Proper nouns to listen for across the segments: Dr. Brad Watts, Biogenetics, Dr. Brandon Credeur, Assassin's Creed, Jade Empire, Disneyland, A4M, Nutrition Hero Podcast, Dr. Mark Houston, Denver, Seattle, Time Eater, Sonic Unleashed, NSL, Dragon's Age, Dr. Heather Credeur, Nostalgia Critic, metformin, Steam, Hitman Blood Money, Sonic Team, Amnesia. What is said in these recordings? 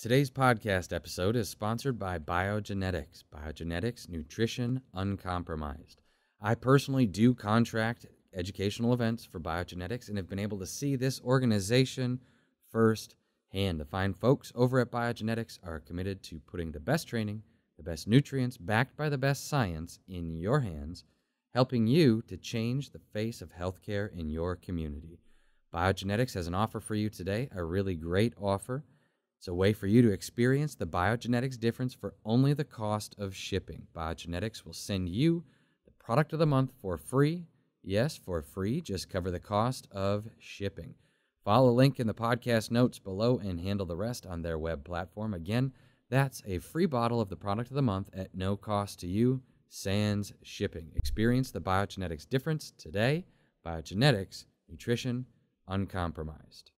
Today's podcast episode is sponsored by Biogenetics. Biogenetics, nutrition uncompromised. I personally do contract educational events for Biogenetics and have been able to see this organization firsthand. The fine folks over at Biogenetics are committed to putting the best training, the best nutrients, backed by the best science in your hands, helping you to change the face of healthcare in your community. Biogenetics has an offer for you today, a really great offer. It's a way for you to experience the Biogenetics difference for only the cost of shipping. Biogenetics will send you the product of the month for free. Yes, for free. Just cover the cost of shipping. Follow the link in the podcast notes below and handle the rest on their web platform. Again, that's a free bottle of the product of the month at no cost to you, sans shipping. Experience the Biogenetics difference today. Biogenetics, nutrition uncompromised.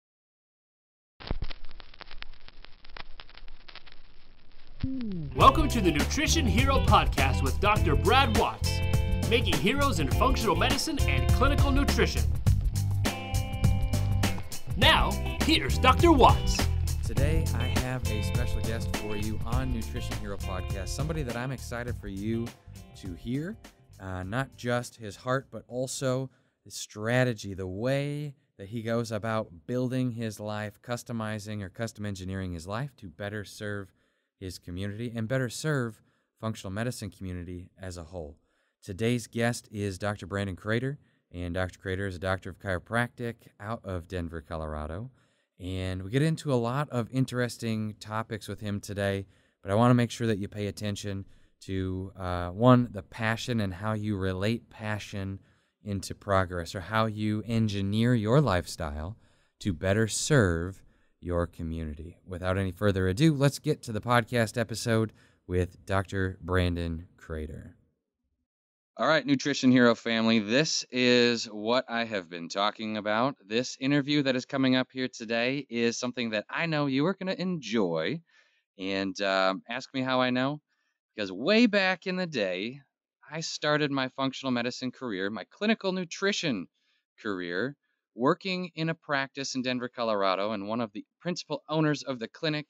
Welcome to the Nutrition Hero Podcast with Dr. Brad Watts, making heroes in functional medicine and clinical nutrition. Now, here's Dr. Watts. Today, I have a special guest for you on Nutrition Hero Podcast, somebody that I'm excited for you to hear, not just his heart, but also his strategy, the way that he goes about building his life, customizing or custom engineering his life to better serve his community and better serve functional medicine community as a whole. Today's guest is Dr. Brandon Credeur, and Dr. Credeur is a doctor of chiropractic out of Denver, Colorado, and we get into a lot of interesting topics with him today, but I want to make sure that you pay attention to, one, the passion and how you relate passion into progress, or how you engineer your lifestyle to better serve your community. Without any further ado, let's get to the podcast episode with Dr. Brandon Credeur. All right, Nutrition Hero family, this is what I have been talking about. This interview that is coming up here today is something that I know you are going to enjoy. And ask me how I know, because way back in the day, I started my functional medicine career, my clinical nutrition career, working in a practice in Denver, Colorado, and one of the principal owners of the clinic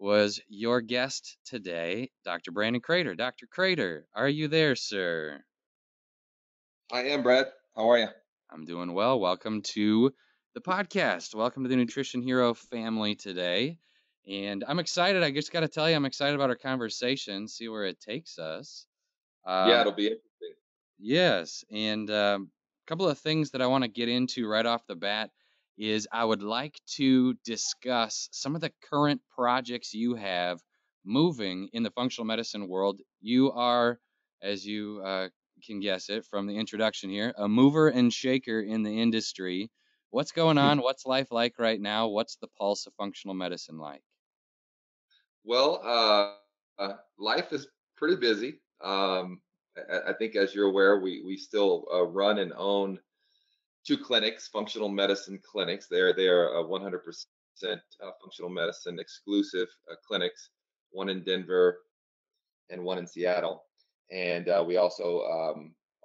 was your guest today, Dr. Brandon Credeur. Dr. Credeur, are you there, sir? I am, Brad. How are you? I'm doing well. Welcome to the podcast. Welcome to the Nutrition Hero family today. And I'm excited. I just got to tell you, I'm excited about our conversation, see where it takes us. Yeah, it'll be interesting. Yes. And a couple of things that I want to get into right off the bat is I would like to discuss some of the current projects you have moving in the functional medicine world. You are, as you can guess it from the introduction here, a mover and shaker in the industry. What's going on? What's life like right now? What's the pulse of functional medicine like? Well, life is pretty busy. I think, as you're aware, we still run and own two clinics, functional medicine clinics. They are 100% functional medicine exclusive clinics, one in Denver and one in Seattle. And we also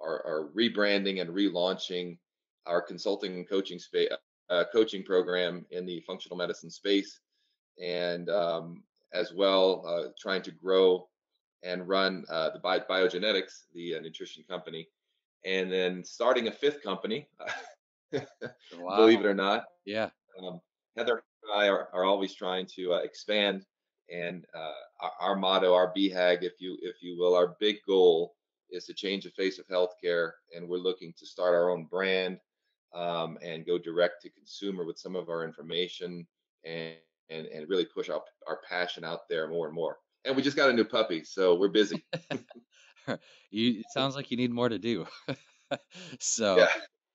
are rebranding and relaunching our consulting and coaching space, coaching program in the functional medicine space, and as well trying to grow and run the Biogenetics, the nutrition company, and then starting a fifth company, wow. Believe it or not. Yeah. Heather and I are always trying to expand, and our motto, our BHAG, if you will, our big goal is to change the face of healthcare, and we're looking to start our own brand and go direct to consumer with some of our information and really push our passion out there more and more. And we just got a new puppy, so we're busy. It sounds like you need more to do. So, yeah.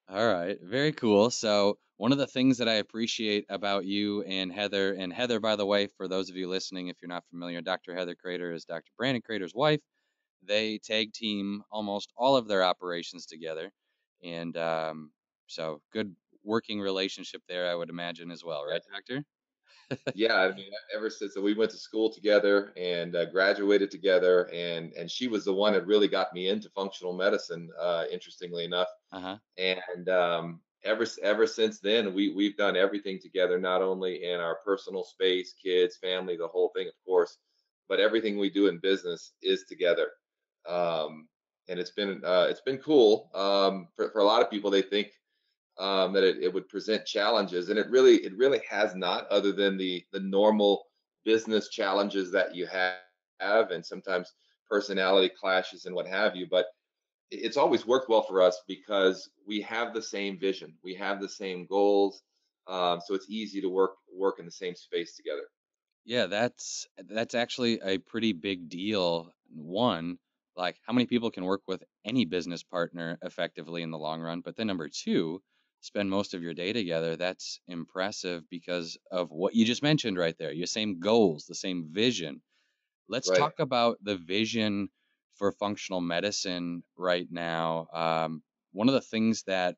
All right. Very cool. So one of the things that I appreciate about you and Heather, by the way, for those of you listening, if you're not familiar, Dr. Heather Credeur is Dr. Brandon Credeu's wife. They tag team almost all of their operations together. And so good working relationship there, I would imagine as well. Right, Doctor? Yeah, I mean, ever since we went to school together and graduated together, and she was the one that really got me into functional medicine, interestingly enough. Uh-huh. And ever since then, we've done everything together, not only in our personal space, kids, family, the whole thing, of course, but everything we do in business is together. And it's been cool. For a lot of people, they think that it would present challenges, and it really has not, other than the normal business challenges that you have, and sometimes personality clashes and what have you. But it's always worked well for us because we have the same vision, we have the same goals, so it's easy to work in the same space together. Yeah, that's actually a pretty big deal. One, like, how many people can work with any business partner effectively in the long run? But then number two, spend most of your day together. That's impressive because of what you just mentioned right there. Your same goals, the same vision. Let's right. talk about the vision for functional medicine right now. One of the things that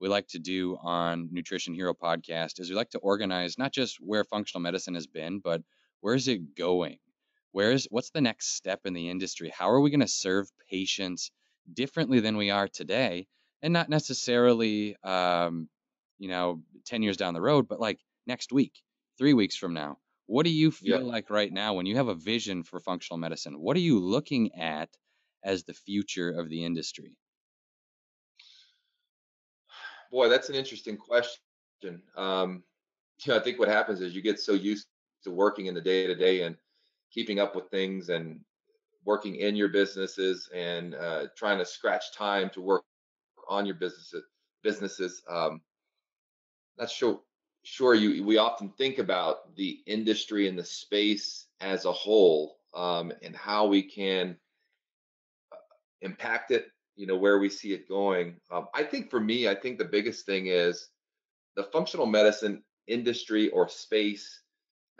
we like to do on Nutrition Hero Podcast is we like to organize not just where functional medicine has been, but where is it going? What's the next step in the industry? How are we going to serve patients differently than we are today? And not necessarily, 10 years down the road, but like next week, 3 weeks from now. What do you feel like right now when you have a vision for functional medicine? What are you looking at as the future of the industry? Boy, that's an interesting question. I think what happens is you get so used to working in the day-to-day and keeping up with things and working in your businesses and trying to scratch time to work on your businesses. Not sure we often think about the industry and the space as a whole, and how we can impact it, where we see it going. I think the biggest thing is the functional medicine industry or space.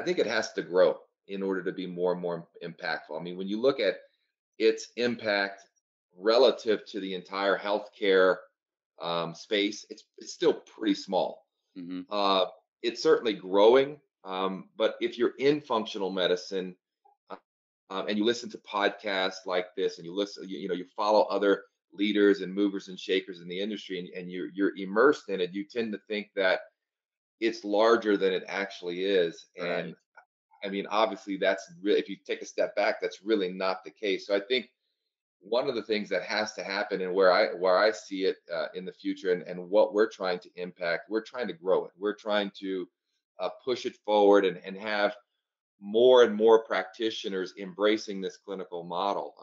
I think it has to grow in order to be more and more impactful. I mean, when you look at its impact relative to the entire healthcare space, it's still pretty small. Mm-hmm. It's certainly growing, but if you're in functional medicine and you listen to podcasts like this, and you follow other leaders and movers and shakers in the industry, and you're immersed in it, you tend to think that it's larger than it actually is. Right. And I mean, obviously, that's really, if you take a step back, that's really not the case. So I think one of the things that has to happen, and where I see it in the future, and what we're trying to impact, we're trying to grow it. We're trying to push it forward and have more and more practitioners embracing this clinical model.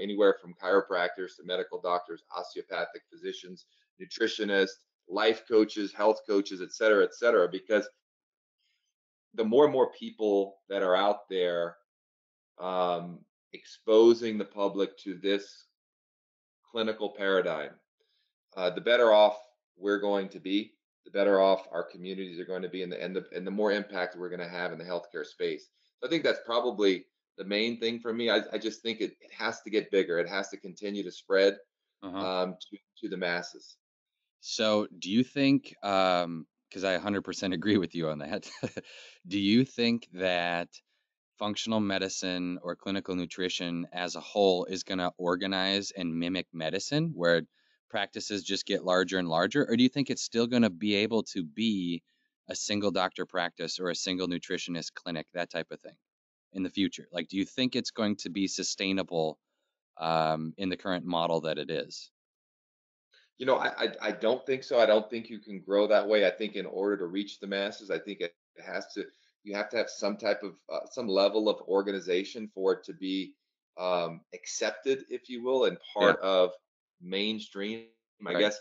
Anywhere from chiropractors to medical doctors, osteopathic physicians, nutritionists, life coaches, health coaches, et cetera, because the more and more people that are out there exposing the public to this clinical paradigm, the better off we're going to be, the better off our communities are going to be, and the more impact we're going to have in the healthcare space. So I think that's probably the main thing for me. I just think it has to get bigger. It has to continue to spread to the masses. So do you think, because I 100% agree with you on that, do you think that functional medicine or clinical nutrition as a whole is going to organize and mimic medicine, where practices just get larger and larger? Or do you think it's still going to be able to be a single doctor practice or a single nutritionist clinic, that type of thing, in the future? Like, do you think it's going to be sustainable in the current model that it is? I don't think so. I don't think you can grow that way. I think in order to reach the masses, I think it has to. You have to have some type of, some level of organization for it to be accepted, if you will, and part of mainstream. Right. I guess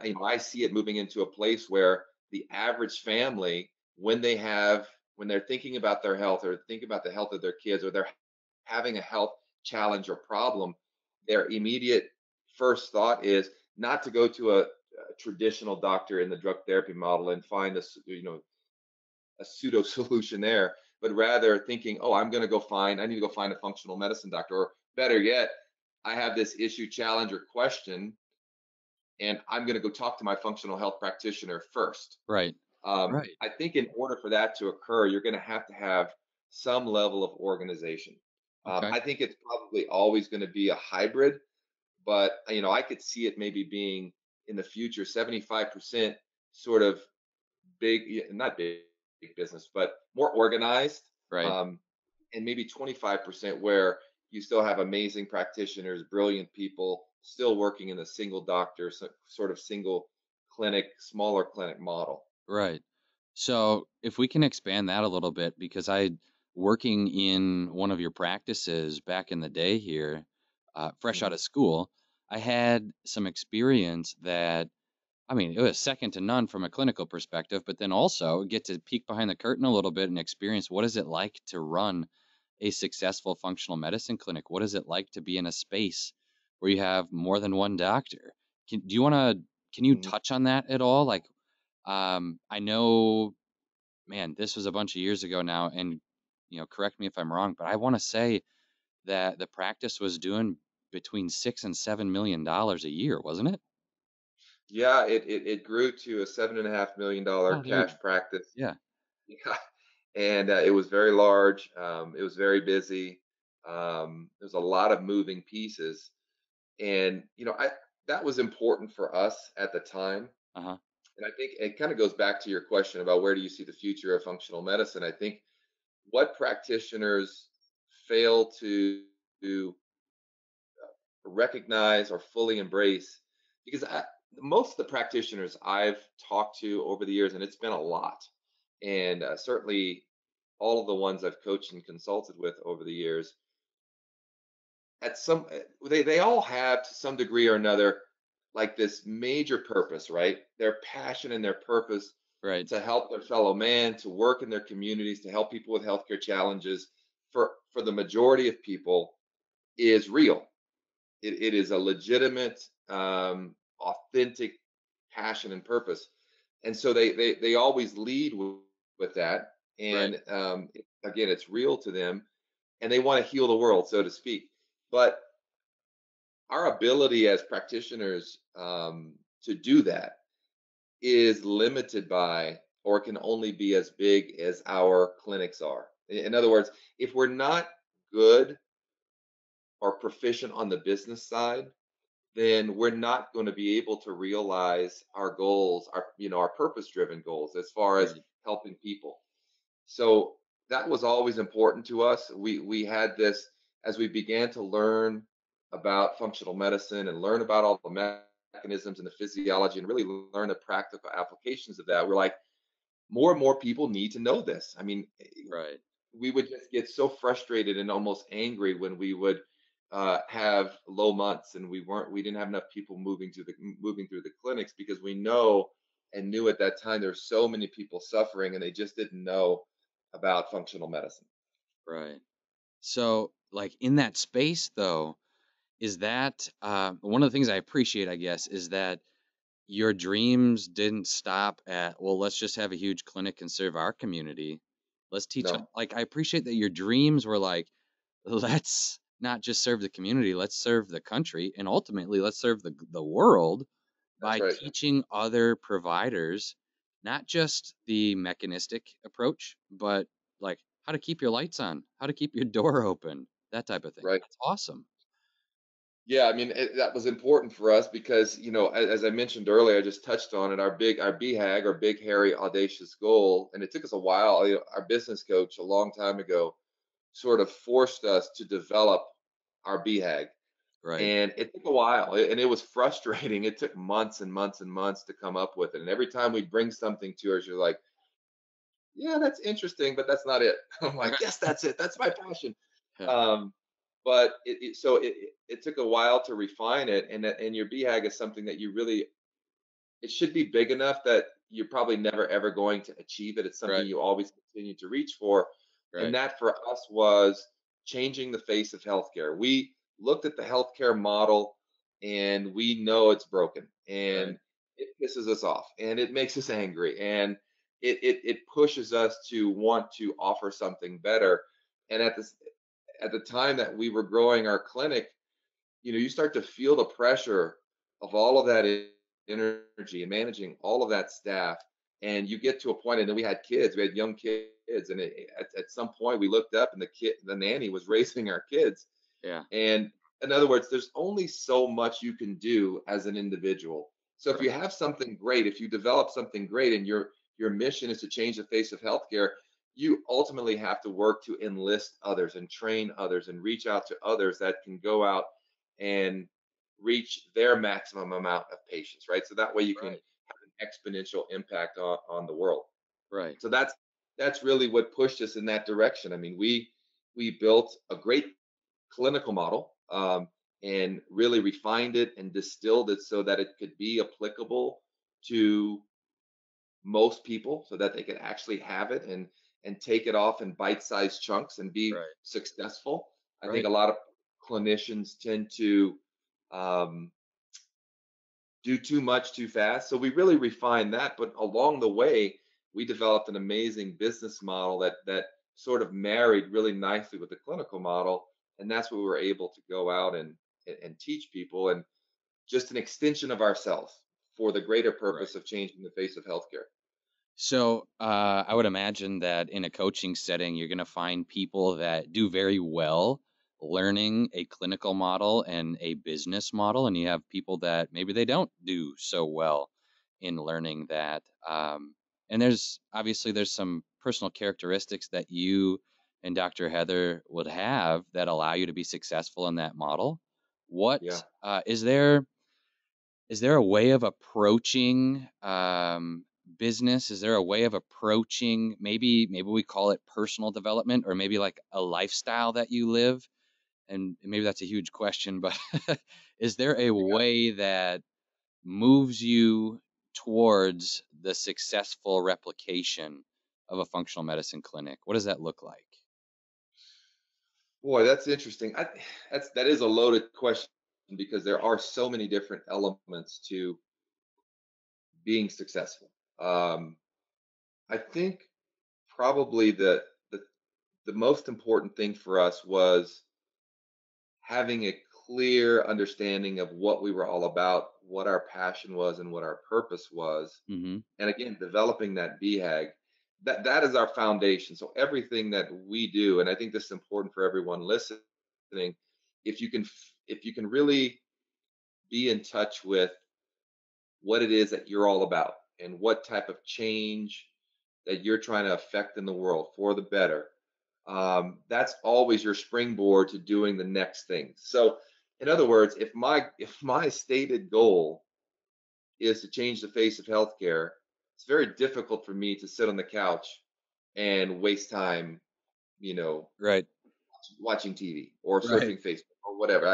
I see it moving into a place where the average family, when they're thinking about their health or think about the health of their kids, or they're having a health challenge or problem, their immediate first thought is not to go to a traditional doctor in the drug therapy model and find a pseudo solution there, but rather thinking, I need to go find a functional medicine doctor, or better yet, I have this issue, challenge, or question, and I'm going to go talk to my functional health practitioner first. Right. Right. I think in order for that to occur, you're going to have some level of organization. Okay. I think it's probably always going to be a hybrid, but I could see it maybe being in the future 75% sort of big, not big, big business, but more organized, right? And maybe 25% where you still have amazing practitioners, brilliant people still working in a single doctor, so sort of single clinic, smaller clinic model. Right. So if we can expand that a little bit, because I working in one of your practices back in the day here, fresh out of school, I had some experience that, I mean, it was second to none from a clinical perspective, but then also get to peek behind the curtain a little bit and experience what is it like to run a successful functional medicine clinic? What is it like to be in a space where you have more than one doctor? Can you touch on that at all? Like, I know, man, this was a bunch of years ago now, and, you know, correct me if I'm wrong, but I want to say that the practice was doing between $6 and $7 million a year, wasn't it? Yeah, it grew to a $7.5 million cash practice. Yeah. And it was very large. It was very busy. There's a lot of moving pieces, and you know, that was important for us at the time. Uh-huh. And I think it kind of goes back to your question about where do you see the future of functional medicine. I think what practitioners fail to recognize or fully embrace, because most of the practitioners I've talked to over the years, and it's been a lot, and certainly all of the ones I've coached and consulted with over the years, they all have to some degree or another like this major purpose, right? Their passion and their purpose, right, to help their fellow man, to work in their communities, to help people with healthcare challenges, for the majority of people, is real. It is a legitimate, authentic passion and purpose. And so they always lead with that. And right. Again, it's real to them, and they want to heal the world, so to speak. But our ability as practitioners to do that is limited by, or can only be as big as our clinics are. In other words, if we're not good or proficient on the business side, then we're not going to be able to realize our goals, our purpose-driven goals as far as helping people. So that was always important to us. We had this, as we began to learn about functional medicine and learn about all the mechanisms and the physiology and really learn the practical applications of that, we're like, more and more people need to know this. I mean, right. We would just get so frustrated and almost angry when we would have low months and we didn't have enough people moving through the clinics, because we know and knew at that time there's so many people suffering and they just didn't know about functional medicine. Right. So like in that space though, is that one of the things I appreciate, I guess, is that your dreams didn't stop at, well, let's just have a huge clinic and serve our community. Let's teach. No. Like, I appreciate that your dreams were like, let's not just serve the community, let's serve the country. And ultimately, let's serve the world by teaching other providers, not just the mechanistic approach, but like how to keep your lights on, how to keep your door open, that type of thing. Right. That's awesome. Yeah, I mean, that was important for us because, you know, as I mentioned earlier, I just touched on it, our BHAG, our big, hairy, audacious goal, and it took us a while. You know, our business coach a long time ago sort of forced us to develop our BHAG. Right. And it took a while, and it was frustrating. It took months and months and months to come up with it. And every time we bring something to her, you're like, yeah, that's interesting, but that's not it. I'm like, yes, that's it. That's my passion. Yeah. But it took a while to refine it, and your BHAG is something that you really, it should be big enough that you're probably never ever going to achieve it. It's something you always continue to reach for, and that for us was changing the face of healthcare. We looked at the healthcare model, and we know it's broken, and it pisses us off, and it makes us angry, and it pushes us to want to offer something better, and at the time that we were growing our clinic, you know, you start to feel the pressure of all of that energy and managing all of that staff. And you get to a point, and then we had young kids. And at some point we looked up and the nanny was raising our kids. Yeah. And in other words, there's only so much you can do as an individual. So if you have something great, if you develop something great and your mission is to change the face of healthcare, you ultimately have to work to enlist others and train others and reach out to others that can go out and reach their maximum amount of patients, right? So that way you can have an exponential impact on the world. Right. So that's really what pushed us in that direction. I mean, we built a great clinical model and really refined it and distilled it so that it could be applicable to most people so that they could actually have it and take it off in bite-sized chunks and be successful. I think a lot of clinicians tend to do too much too fast. So we really refined that, but along the way, we developed an amazing business model that sort of married really nicely with the clinical model. And that's what we were able to go out and teach people, and just an extension of ourselves for the greater purpose of changing the face of healthcare. So I would imagine that in a coaching setting, you're going to find people that do very well learning a clinical model and a business model. And you have people that maybe they don't do so well in learning that. And there's some personal characteristics that you and Dr. Heather would have that allow you to be successful in that model. Is there a way of approaching business? Is there a way of approaching, maybe we call it personal development, or maybe like a lifestyle that you live? And maybe that's a huge question, but is there a way that moves you towards the successful replication of a functional medicine clinic? What does that look like? Boy, that's interesting. That is a loaded question, because there are so many different elements to being successful. I think probably the most important thing for us was having a clear understanding of what we were all about, what our passion was, and what our purpose was. Mm-hmm. And again, developing that BHAG, that is our foundation. So everything that we do, and I think this is important for everyone listening, if you can really be in touch with what it is that you're all about and what type of change that you're trying to affect in the world for the better, that's always your springboard to doing the next thing. So in other words, if my stated goal is to change the face of healthcare, it's very difficult for me to sit on the couch and waste time, watching TV or surfing Facebook or whatever.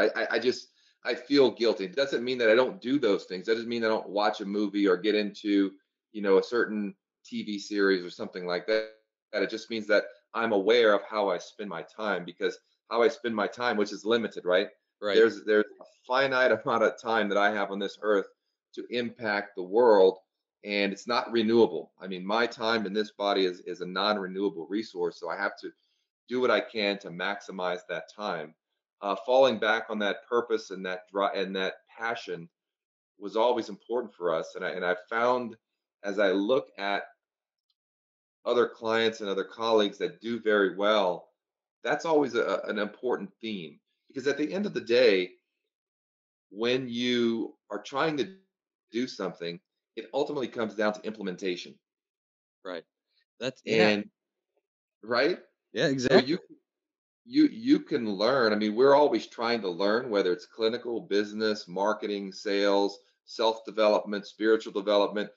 I feel guilty. It doesn't mean that I don't do those things. That doesn't mean I don't watch a movie or get into, a certain TV series or something like that. It just means that I'm aware of how I spend my time, because how I spend my time, which is limited, right? Right. There's a finite amount of time that I have on this earth to impact the world, and it's not renewable. I mean, my time in this body is a non-renewable resource, so I have to do what I can to maximize that time. Falling back on that purpose and that drive and that passion was always important for us. And I found, as I look at other clients and other colleagues that do very well, that's always an important theme. Because at the end of the day, when you are trying to do something, it ultimately comes down to implementation. Right. Right? Yeah, exactly. So you can learn. I mean, we're always trying to learn, whether it's clinical, business, marketing, sales, self-development, spiritual development.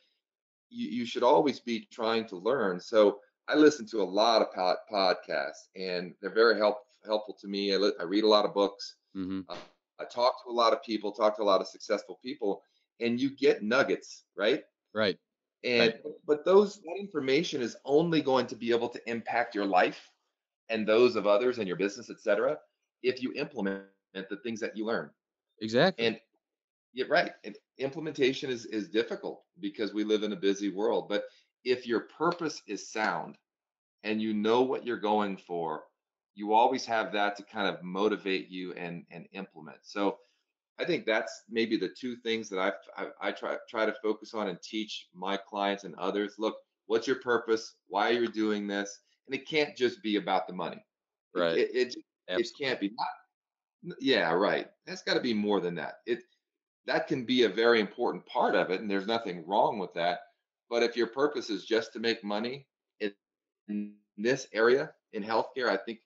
You should always be trying to learn. So I listen to a lot of podcasts, and they're very helpful to me. I read a lot of books. Mm-hmm. I talk to a lot of people, talk to a lot of successful people, and you get nuggets, right? Right. But that information is only going to be able to impact your life and those of others and your business, et cetera, if you implement the things that you learn. Exactly. And you're right. And implementation is difficult because we live in a busy world. But if your purpose is sound and you know what you're going for, you always have that to kind of motivate you and implement. So I think that's maybe the two things that I try to focus on and teach my clients and others. Look, what's your purpose? Why are you doing this? And it can't just be about the money. Right. It can't be. That's got to be more than that. It that can be a very important part of it, and there's nothing wrong with that. But if your purpose is just to make money in this area, in healthcare, I think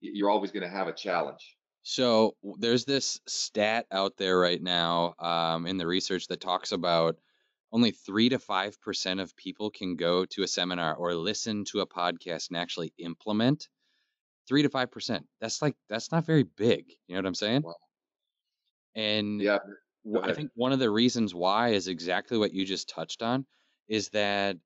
you're always going to have a challenge. So there's this stat out there right now in the research that talks about only 3 to 5% of people can go to a seminar or listen to a podcast and actually implement. 3 to 5%. That's not very big. You know what I'm saying? Wow. And yeah, I think one of the reasons why is exactly what you just touched on, is that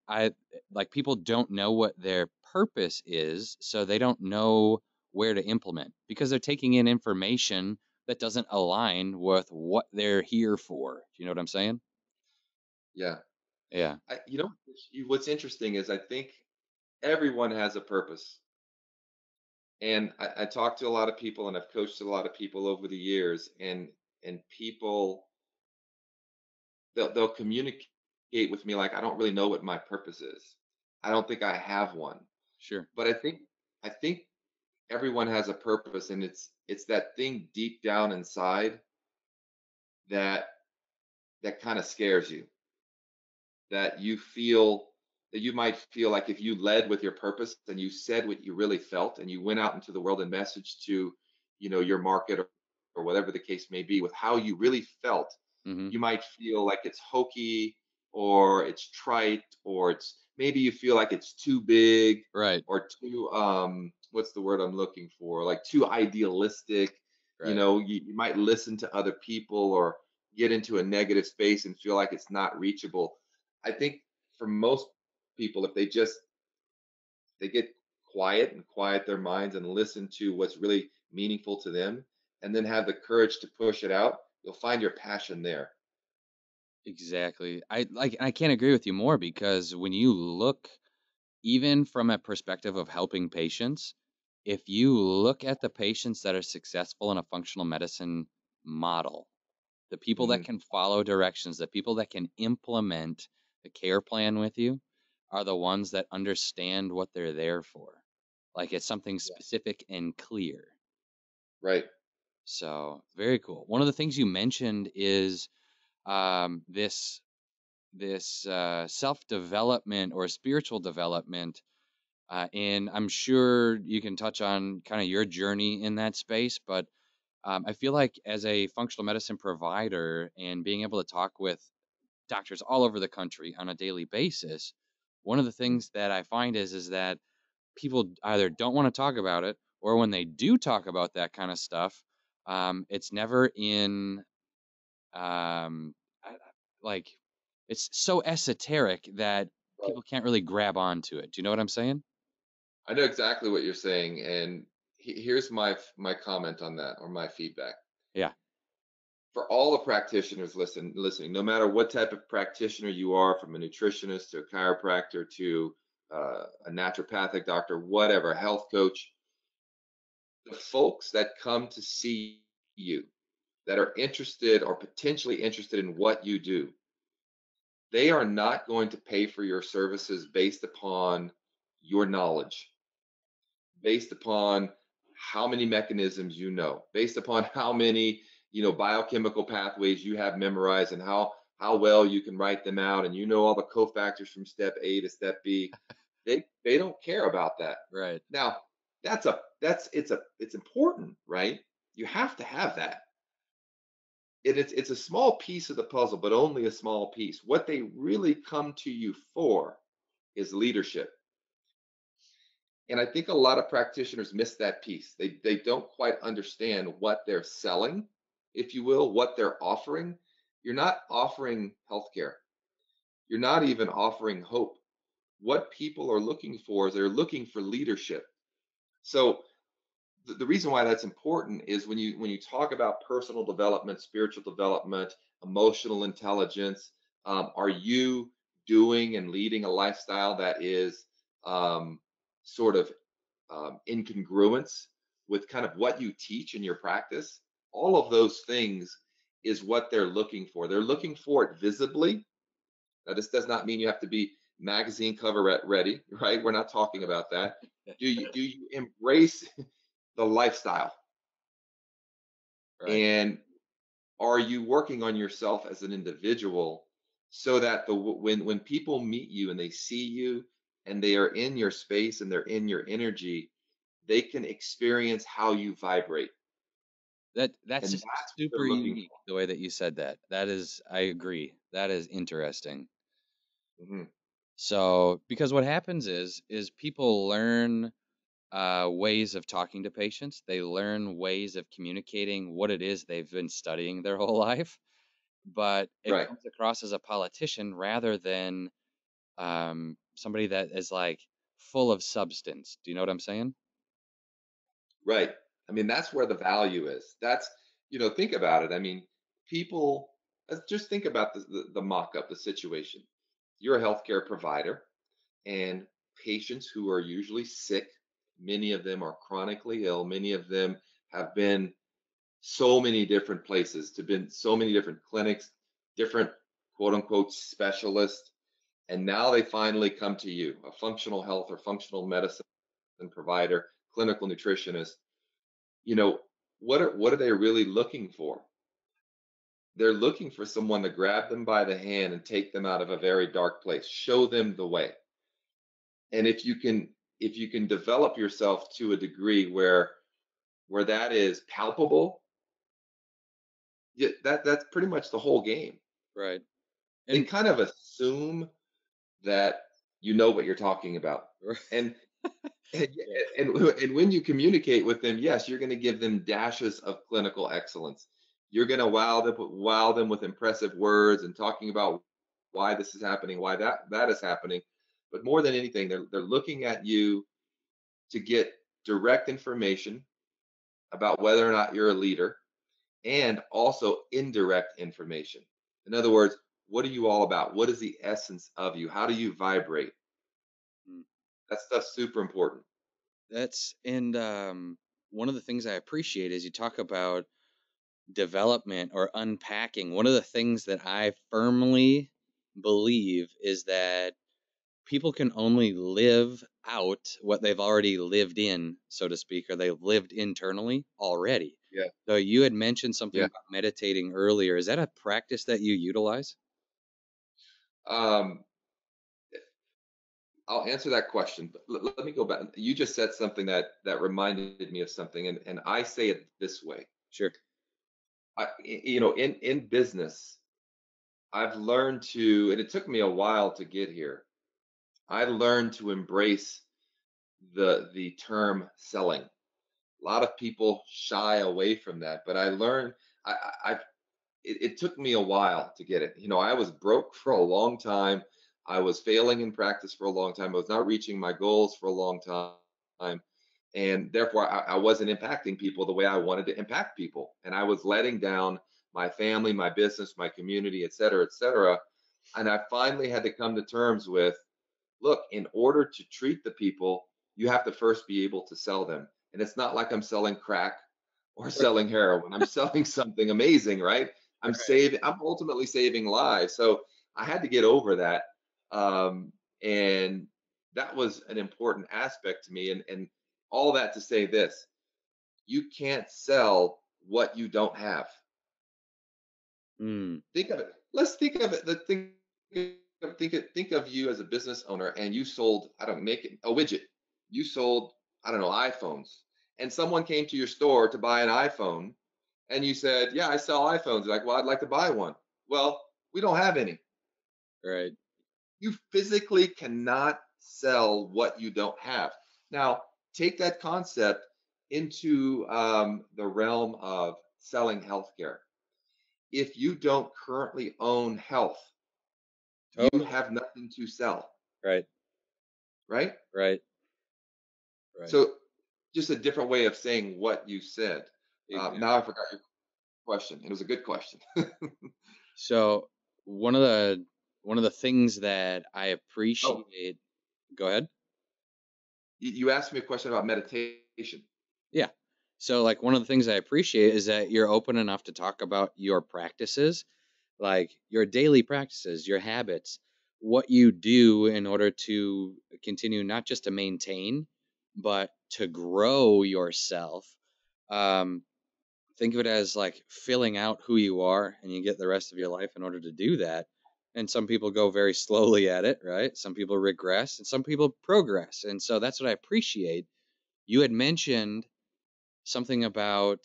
people don't know what their purpose is, so they don't know where to implement because they're taking in information that doesn't align with what they're here for. Do you know what I'm saying? Yeah. Yeah. What's interesting is I think everyone has a purpose. And I talked to a lot of people, and I've coached a lot of people over the years, and people, they'll communicate with me like, I don't really know what my purpose is. I don't think I have one. Sure. But I think everyone has a purpose, and it's that thing deep down inside that kind of scares you. That you feel that you might feel like if you led with your purpose and you said what you really felt and you went out into the world and messaged to, your market or whatever the case may be with how you really felt, mm-hmm. you might feel like it's hokey or it's trite, or it's maybe you feel like it's too big, right? Or too, what's the word I'm looking for? Like too idealistic, right. You might listen to other people or get into a negative space and feel like it's not reachable. I think for most people, if they get quiet and quiet their minds and listen to what's really meaningful to them, and then have the courage to push it out, you'll find your passion there. Exactly. I can't agree with you more, because when you look, even from a perspective of helping patients, if you look at the patients that are successful in a functional medicine model, the people mm-hmm. that can follow directions, the people that can implement the care plan with you, are the ones that understand what they're there for. Like it's something specific and clear. Right. So very cool. One of the things you mentioned is this self-development or spiritual development. And I'm sure you can touch on kind of your journey in that space. But I feel like as a functional medicine provider and being able to talk with doctors all over the country on a daily basis, one of the things that I find is that people either don't want to talk about it, or when they do talk about that kind of stuff, it's never in, it's so esoteric that people can't really grab onto it. Do you know what I'm saying? I know exactly what you're saying. And here's my comment on that, or my feedback. Yeah. For all the practitioners listening, no matter what type of practitioner you are, from a nutritionist to a chiropractor to a naturopathic doctor, whatever, health coach, the folks that come to see you, that are interested or potentially interested in what you do, they are not going to pay for your services based upon your knowledge, based upon how many mechanisms you know, based upon how many biochemical pathways you have memorized and how well you can write them out, and all the cofactors from step A to step B. They don't care about that. Right. Now, it's important, right? You have to have that. It's a small piece of the puzzle, but only a small piece. What they really come to you for is leadership. And I think a lot of practitioners miss that piece. They don't quite understand what they're selling, if you will, what they're offering. You're not offering healthcare. You're not even offering hope. What people are looking for is they're looking for leadership. So the reason why that's important is when you talk about personal development, spiritual development, emotional intelligence, are you doing and leading a lifestyle that is in congruence with kind of what you teach in your practice? All of those things is what they're looking for. They're looking for it visibly. Now, this does not mean you have to be magazine cover ready, right? We're not talking about that. Do you embrace the lifestyle? Right. And are you working on yourself as an individual so that when people meet you and they see you and they are in your space and they're in your energy, they can experience how you vibrate. That's super unique the way that you said that. That is, I agree. That is interesting. Mm-hmm. So, because what happens is people learn ways of talking to patients. They learn ways of communicating what it is they've been studying their whole life. But it comes across as a politician rather than somebody that is like full of substance. Do you know what I'm saying? Right. I mean, that's where the value is. That's, you know, think about it. I mean, people, just think about the mock-up, the situation. You're a healthcare provider, and patients who are usually sick, many of them are chronically ill, many of them have been so many different places, to been so many different clinics, different quote unquote specialists. And now they finally come to you, a functional health or functional medicine provider, clinical nutritionist. You know, what are they really looking for? They're looking for someone to grab them by the hand and take them out of a very dark place, show them the way. And if you can develop yourself to a degree where that is palpable, yeah, that's pretty much the whole game. Right. And they kind of assume that you know what you're talking about. Right. And when you communicate with them, yes, you're going to give them dashes of clinical excellence. You're going to wow them with impressive words and talking about why this is happening, why that is happening. But more than anything, they're looking at you to get direct information about whether or not you're a leader, and also indirect information. In other words, what are you all about? What is the essence of you? How do you vibrate? That stuff's super important. And one of the things I appreciate is you talk about development or unpacking. One of the things that I firmly believe is that people can only live out what they've already lived in, so to speak, or they've lived internally already. Yeah. So you had mentioned something about meditating earlier. Is that a practice that you utilize? I'll answer that question, but let me go back. You just said something that reminded me of something, and I say it this way. Sure. In business, I've learned to, and it took me a while to get here, I learned to embrace the term selling. A lot of people shy away from that, but I learned, it took me a while to get it. You know, I was broke for a long time. I was failing in practice for a long time. I was not reaching my goals for a long time. And therefore, I wasn't impacting people the way I wanted to impact people. And I was letting down my family, my business, my community, et cetera, et cetera. And I finally had to come to terms with, look, in order to treat the people, you have to first be able to sell them. And it's not like I'm selling crack or selling heroin. I'm selling something amazing, right? I'm ultimately saving lives. So I had to get over that. And that was an important aspect to me. And all that to say this, you can't sell what you don't have. Think of it. Let's think of it. Think of you as a business owner, and you sold, a widget. You sold, iPhones. And someone came to your store to buy an iPhone, and you said, yeah, I sell iPhones. They're like, well, I'd like to buy one. Well, we don't have any. Right. You physically cannot sell what you don't have. Now, take that concept into the realm of selling healthcare. If you don't currently own health, you have nothing to sell. Right. So just a different way of saying what you said. Exactly. Now I forgot your question. It was a good question. So one of the things that I appreciate. Oh. Go ahead. You asked me a question about meditation. Yeah. So like one of the things I appreciate is that you're open enough to talk about your practices, like your daily practices, your habits, what you do in order to continue not just to maintain, but to grow yourself. Think of it as like filling out who you are, and you get the rest of your life in order to do that. And some people go very slowly at it, right? Some people regress and some people progress. And so that's what I appreciate. You had mentioned something about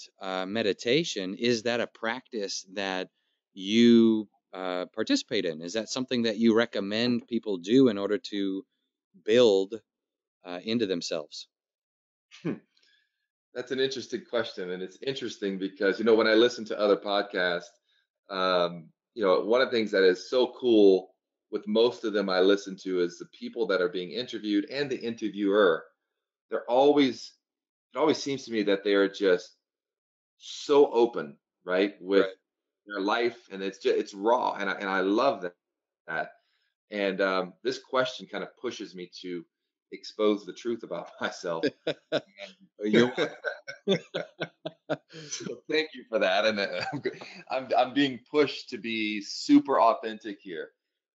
meditation. Is that a practice that you participate in? Is that something that you recommend people do in order to build into themselves? That's an interesting question. And it's interesting because, you know, when I listen to other podcasts, you know, one of the things that is so cool with most of them I listen to is the people that are being interviewed and the interviewer. They're always, it always seems to me that they are just so open, right, with right. their life. And it's just, it's raw. And I love that. And this question kind of pushes me to expose the truth about myself. And, you know, so thank you for that. And I'm being pushed to be super authentic here.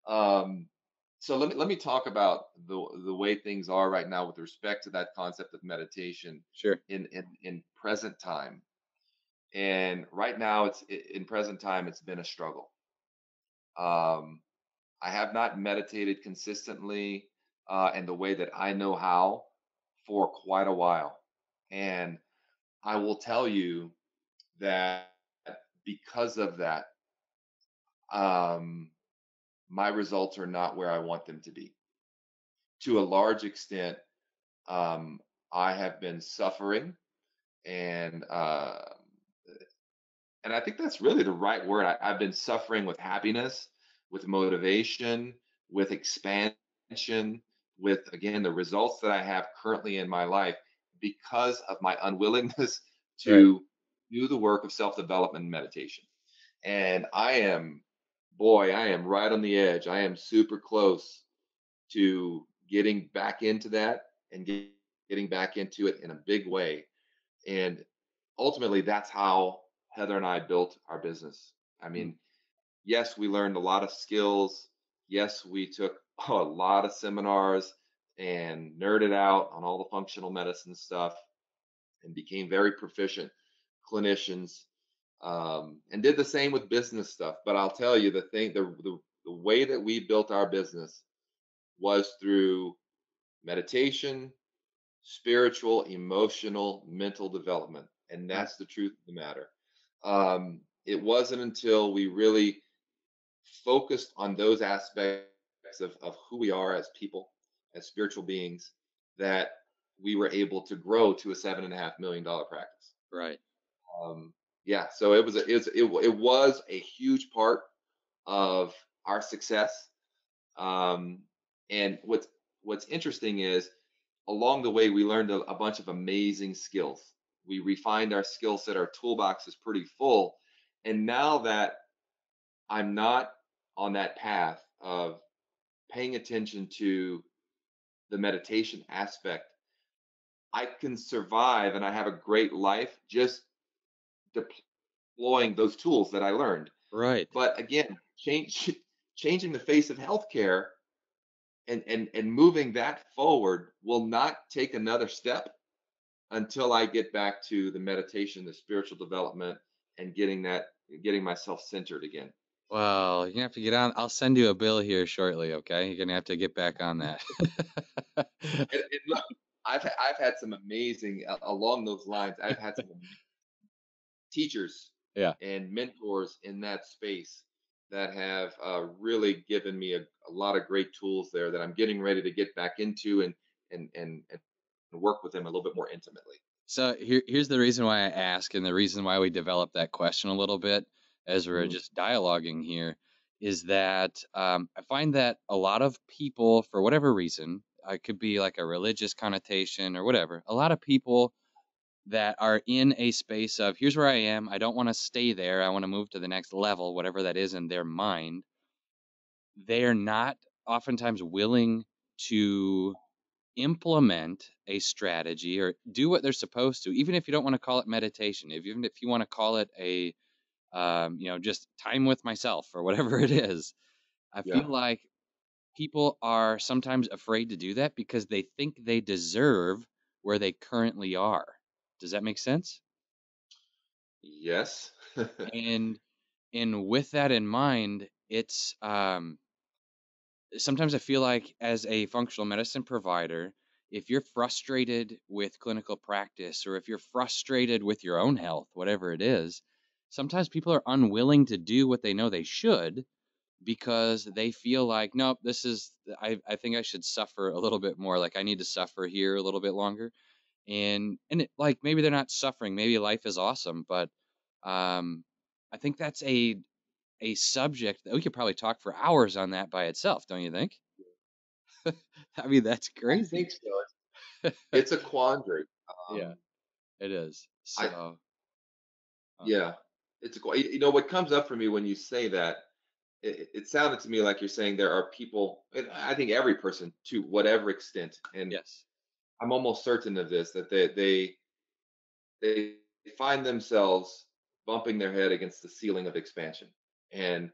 So let me talk about the way things are right now with respect to that concept of meditation. Sure. In present time, and right now it's in present time. It's been a struggle. I have not meditated consistently in the way that I know how for quite a while. And I will tell you that because of that, my results are not where I want them to be. To a large extent, I have been suffering, and I think that's really the right word. I've been suffering with happiness, with motivation, with expansion, with, again, the results that I have currently in my life because of my unwillingness to do the work of self-development and meditation. And I am right on the edge. I am super close to getting back into that and getting back into it in a big way. And ultimately, that's how Heather and I built our business. I mean, yes, we learned a lot of skills. Yes, we took a lot of seminars and nerded out on all the functional medicine stuff and became very proficient clinicians, and did the same with business stuff. But I'll tell you the thing, the way that we built our business was through meditation, spiritual, emotional, mental development. And that's the truth of the matter. It wasn't until we really focused on those aspects of who we are as people, as spiritual beings, that we were able to grow to a $7.5 million practice. Right. Yeah. So it was a huge part of our success. And what's interesting is along the way, we learned a bunch of amazing skills. We refined our skill set. Our toolbox is pretty full. And now that I'm not on that path of paying attention to the meditation aspect, I can survive and I have a great life just deploying those tools that I learned. Right. But again, changing the face of healthcare and moving that forward will not take another step until I get back to the meditation, the spiritual development, and getting myself centered again. Well, you're going to have to get on. I'll send you a bill here shortly, okay? You're going to have to get back on that. And look, I've had some amazing, along those lines, I've had some teachers and mentors in that space that have really given me a lot of great tools there that I'm getting ready to get back into and work with them a little bit more intimately. So here's the reason why I ask, and the reason why we developed that question a little bit as we're just dialoguing here, is that I find that a lot of people, for whatever reason, it could be like a religious connotation or whatever, a lot of people that are in a space of, here's where I am, I don't want to stay there, I want to move to the next level, whatever that is in their mind, they are not oftentimes willing to implement a strategy or do what they're supposed to, even if you don't want to call it meditation, even if you want to call it a just time with myself or whatever it is. I feel like people are sometimes afraid to do that because they think they deserve where they currently are. Does that make sense? Yes. and with that in mind, it's sometimes I feel like as a functional medicine provider, if you're frustrated with clinical practice or if you're frustrated with your own health, whatever it is, sometimes people are unwilling to do what they know they should because they feel like, nope, this is, I think I should suffer a little bit more. Like I need to suffer here a little bit longer. And it, like, maybe they're not suffering. Maybe life is awesome, but I think that's a subject that we could probably talk for hours on that by itself. Don't you think? I mean, that's crazy. I think so. It's a quandary. Yeah, it is. So, yeah, it's a, you know, what comes up for me when you say that, it sounded to me like you're saying there are people, and I think every person to whatever extent, and yes, I'm almost certain of this, that they find themselves bumping their head against the ceiling of expansion. And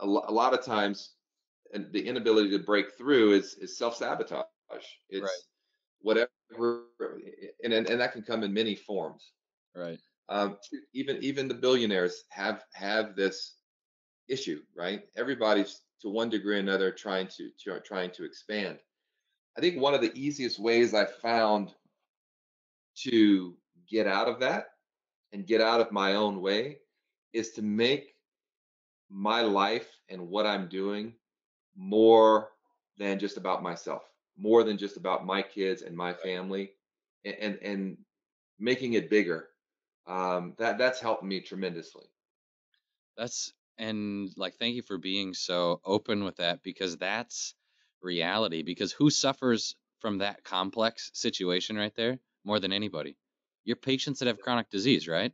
a lot of times, and the inability to break through is self-sabotage. It's right. Whatever, and that can come in many forms. Right. Even the billionaires have this issue, right? Everybody's to one degree or another trying to expand. I think one of the easiest ways I found to get out of that and get out of my own way is to make my life and what I'm doing more than just about myself, more than just about my kids and my family, and making it bigger. That's helped me tremendously. Thank you for being so open with that, because that's reality, because who suffers from that complex situation right there more than anybody? Your patients that have chronic disease, right?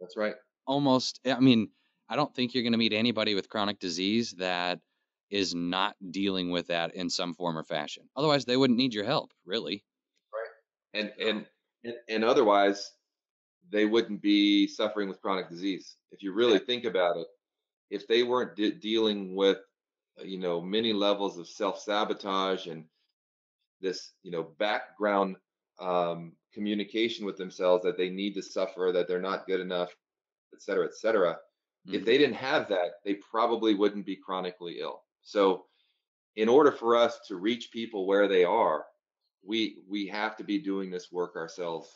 That's right. Almost. I mean, I don't think you're going to meet anybody with chronic disease that is not dealing with that in some form or fashion. Otherwise, they wouldn't need your help, really. Right. And otherwise, they wouldn't be suffering with chronic disease. If you really think about it, if they weren't dealing with, you know, many levels of self-sabotage and this, you know, background communication with themselves that they need to suffer, that they're not good enough, et cetera, et cetera. Mm-hmm. If they didn't have that, they probably wouldn't be chronically ill. So in order for us to reach people where they are, we have to be doing this work ourselves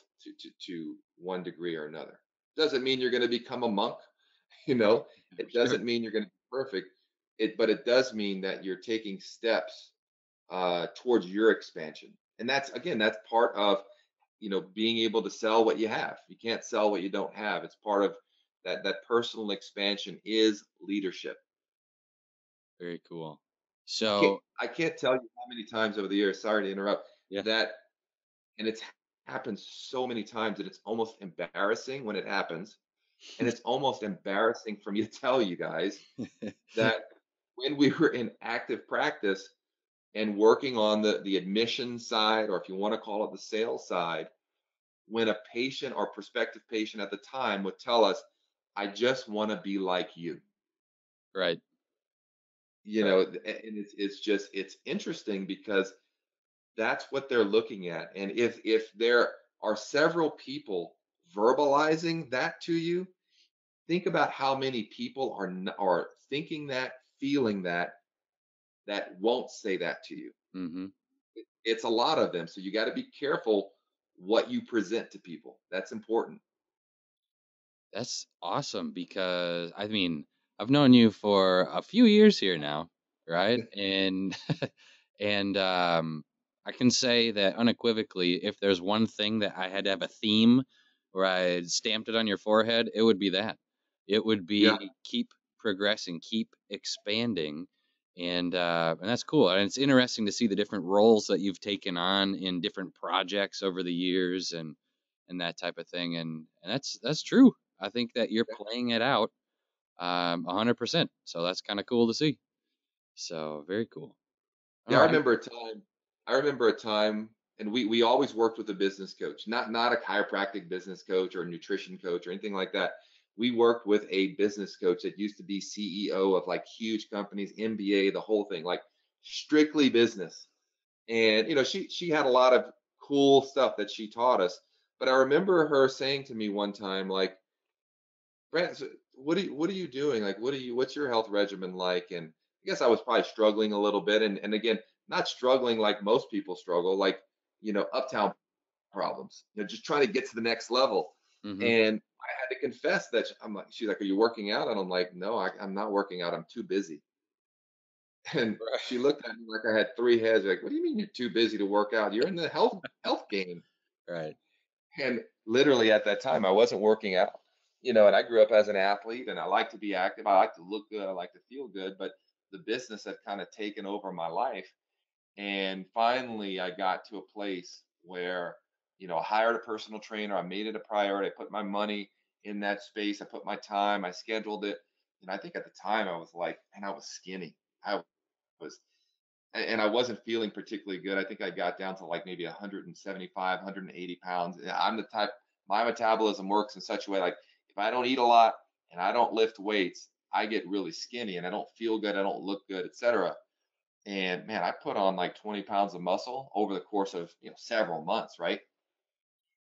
to one degree or another. Doesn't mean you're going to become a monk, you know, it doesn't mean you're going to be perfect, but it does mean that you're taking steps towards your expansion. And that's, again, that's part of, you know, being able to sell what you have. You can't sell what you don't have. It's part of that personal expansion is leadership. Very cool. So I can't tell you how many times over the years, sorry to interrupt, that, and it's happened so many times that it's almost embarrassing when it happens. And it's almost embarrassing for me to tell you guys that when we were in active practice and working on the admission side, or if you want to call it the sales side, when a patient or prospective patient at the time would tell us, I just want to be like you. Right. You know, and it's interesting because that's what they're looking at. And if there are several people verbalizing that to you, think about how many people are thinking that, feeling that won't say that to you. Mm-hmm. It's a lot of them. So you got to be careful what you present to people. That's important. That's awesome, because I mean, I've known you for a few years here now, right? And I can say that unequivocally, if there's one thing that I had to have a theme where I stamped it on your forehead, it would be that. It would be keep progressing, keep expanding, and that's cool. And it's interesting to see the different roles that you've taken on in different projects over the years, and that type of thing. And that's true. I think that you're playing it out 100%. So that's kind of cool to see. So very cool. All right. I remember a time, and we always worked with a business coach, not a chiropractic business coach or a nutrition coach or anything like that. We worked with a business coach that used to be CEO of like huge companies, MBA, the whole thing, like strictly business. And, you know, she had a lot of cool stuff that she taught us. But I remember her saying to me one time, like, Brad, so what are you doing? Like, what's your health regimen like? And I guess I was probably struggling a little bit. And again, not struggling like most people struggle, like, you know, uptown problems, you know, just trying to get to the next level. Mm-hmm. And I had to confess that I'm like, she's like, are you working out? And I'm like, no, I'm not working out. I'm too busy. And she looked at me like I had three heads. Like, what do you mean you're too busy to work out? You're in the health game. Right. And literally at that time, I wasn't working out, you know, and I grew up as an athlete and I like to be active. I like to look good. I like to feel good. But the business had kind of taken over my life. And finally, I got to a place where, you know, I hired a personal trainer. I made it a priority. I put my money in that space. I put my time. I scheduled it. And I think at the time I was like, and I was skinny. I wasn't feeling particularly good. I think I got down to like maybe 175, 180 pounds. I'm the type, my metabolism works in such a way, like if I don't eat a lot and I don't lift weights, I get really skinny and I don't feel good. I don't look good, etc. And man, I put on like 20 pounds of muscle over the course of, you know, several months. Right.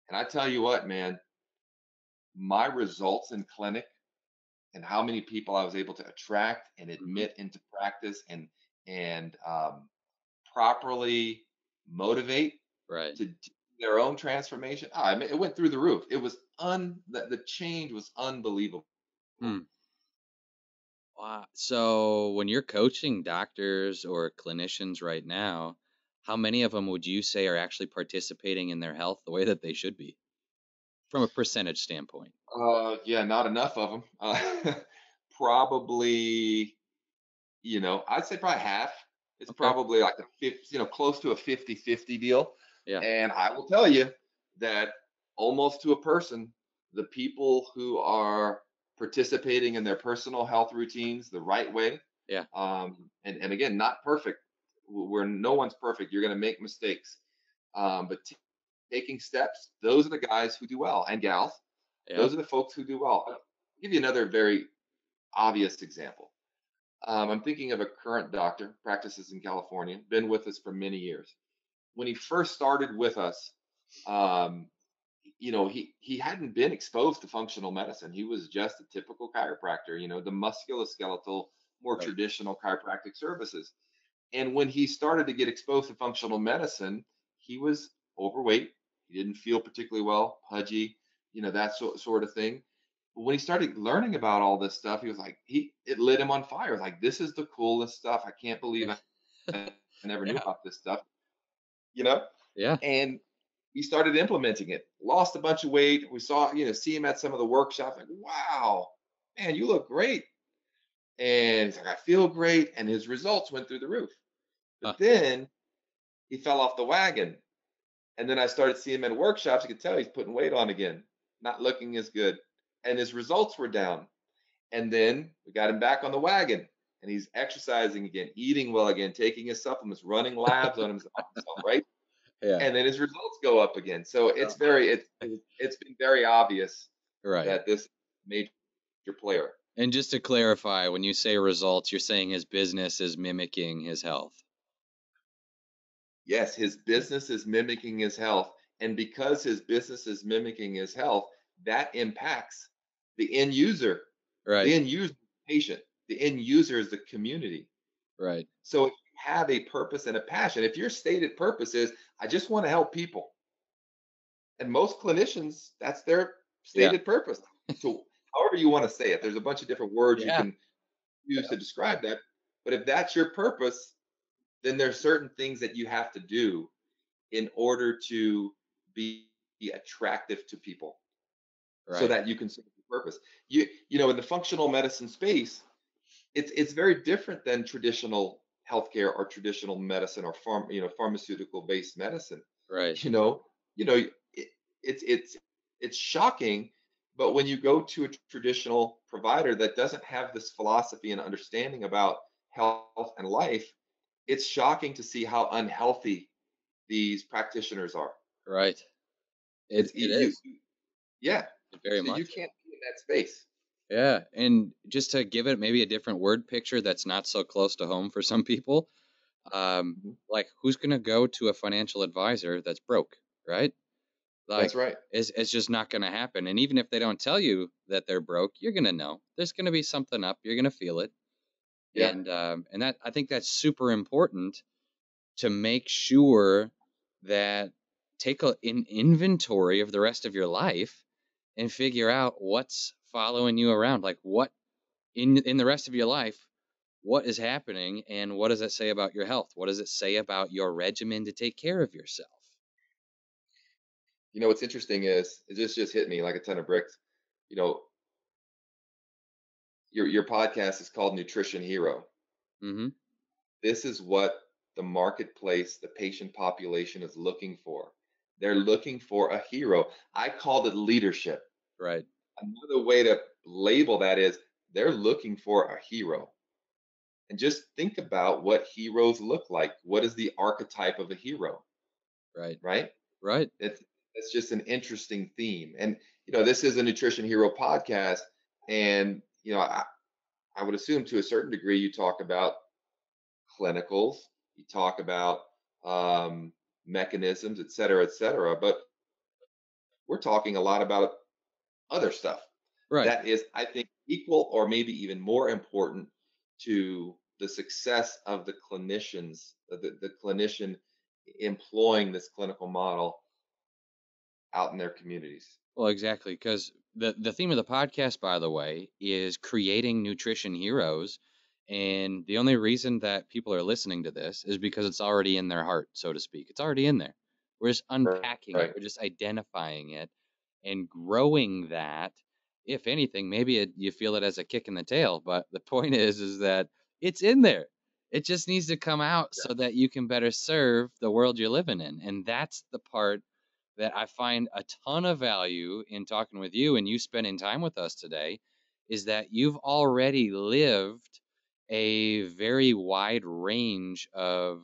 And I tell you what, man, my results in clinic and how many people I was able to attract and admit into practice and properly motivate to do their own transformation. I mean, it went through the roof. It was the change was unbelievable. Hmm. Wow. So when you're coaching doctors or clinicians right now, how many of them would you say are actually participating in their health the way that they should be from a percentage standpoint? Yeah, not enough of them. Probably, you know, I'd say probably half. It's probably like close to a 50-50 deal. Yeah. And I will tell you that almost to a person, the people who are participating in their personal health routines the right way. Yeah. And again, not perfect. Where no one's perfect. You're going to make mistakes. But taking steps, those are the guys who do well, and gals. Yeah. Those are the folks who do well. I'll give you another very obvious example. I'm thinking of a current doctor, practices in California, been with us for many years. When he first started with us, you know, he hadn't been exposed to functional medicine. He was just a typical chiropractor, you know, the musculoskeletal, more traditional chiropractic services. And when he started to get exposed to functional medicine, he was overweight. He didn't feel particularly well, pudgy, you know, that sort of thing. But when he started learning about all this stuff, he was like, it lit him on fire. Like, this is the coolest stuff. I can't believe I never knew about this stuff, you know? Yeah. And he started implementing it, lost a bunch of weight. We saw, you know, see him at some of the workshops, like, wow, man, you look great. And he's like, I feel great. And his results went through the roof. But then he fell off the wagon. And then I started seeing him at workshops. You could tell he's putting weight on again, not looking as good. And his results were down. And then we got him back on the wagon. And he's exercising again, eating well again, taking his supplements, running labs on himself, right? Yeah. And then his results go up again. So it's it's been very obvious that this major player. And just to clarify, when you say results, you're saying his business is mimicking his health. Yes, his business is mimicking his health. And because his business is mimicking his health, that impacts the end user. Right. The end user is the patient. The end user is the community. Right. So if you have a purpose and a passion, if your stated purpose is, I just want to help people. And most clinicians, that's their stated purpose. So however you want to say it, there's a bunch of different words you can use to describe that. But if that's your purpose, then there are certain things that you have to do in order to be attractive to people so that you can serve your purpose. You know, in the functional medicine space, it's very different than traditional healthcare or traditional medicine or pharmaceutical-based medicine. Right. You know, it's shocking. But when you go to a traditional provider that doesn't have this philosophy and understanding about health and life, it's shocking to see how unhealthy these practitioners are. Right. It is. Yeah. Very much. You can't be in that space. Yeah. And just to give it maybe a different word picture that's not so close to home for some people, like who's going to go to a financial advisor that's broke, right? Like, that's right. It's just not going to happen. And even if they don't tell you that they're broke, you're going to know. There's going to be something up. You're going to feel it. Yeah. And that, I think that's super important to make sure that take an inventory of the rest of your life and figure out what's following you around. Like what in the rest of your life, what is happening and what does that say about your health? What does it say about your regimen to take care of yourself? You know, what's interesting is it just hit me like a ton of bricks. You know, your podcast is called Nutrition Hero. Mm-hmm. This is what the marketplace, the patient population is looking for. They're looking for a hero. I called it leadership. Right. Another way to label that is they're looking for a hero. And just think about what heroes look like. What is the archetype of a hero? Right. Right? Right. It's just an interesting theme. And, you know, this is a Nutrition Hero podcast. And, you know, I would assume to a certain degree you talk about clinicals. You talk about mechanisms, et cetera, et cetera. But we're talking a lot about other stuff. Right. That is, I think, equal or maybe even more important to the success of the clinicians, the clinician employing this clinical model out in their communities. Well, exactly. Because the theme of the podcast, by the way, is creating nutrition heroes. And the only reason that people are listening to this is because it's already in their heart, so to speak. It's already in there. We're just unpacking it. We're just identifying it and growing that. If anything, maybe you feel it as a kick in the tail. But the point is that it's in there. It just needs to come out so that you can better serve the world you're living in. And that's the part that I find a ton of value in talking with you and you spending time with us today, is that you've already lived in a very wide range of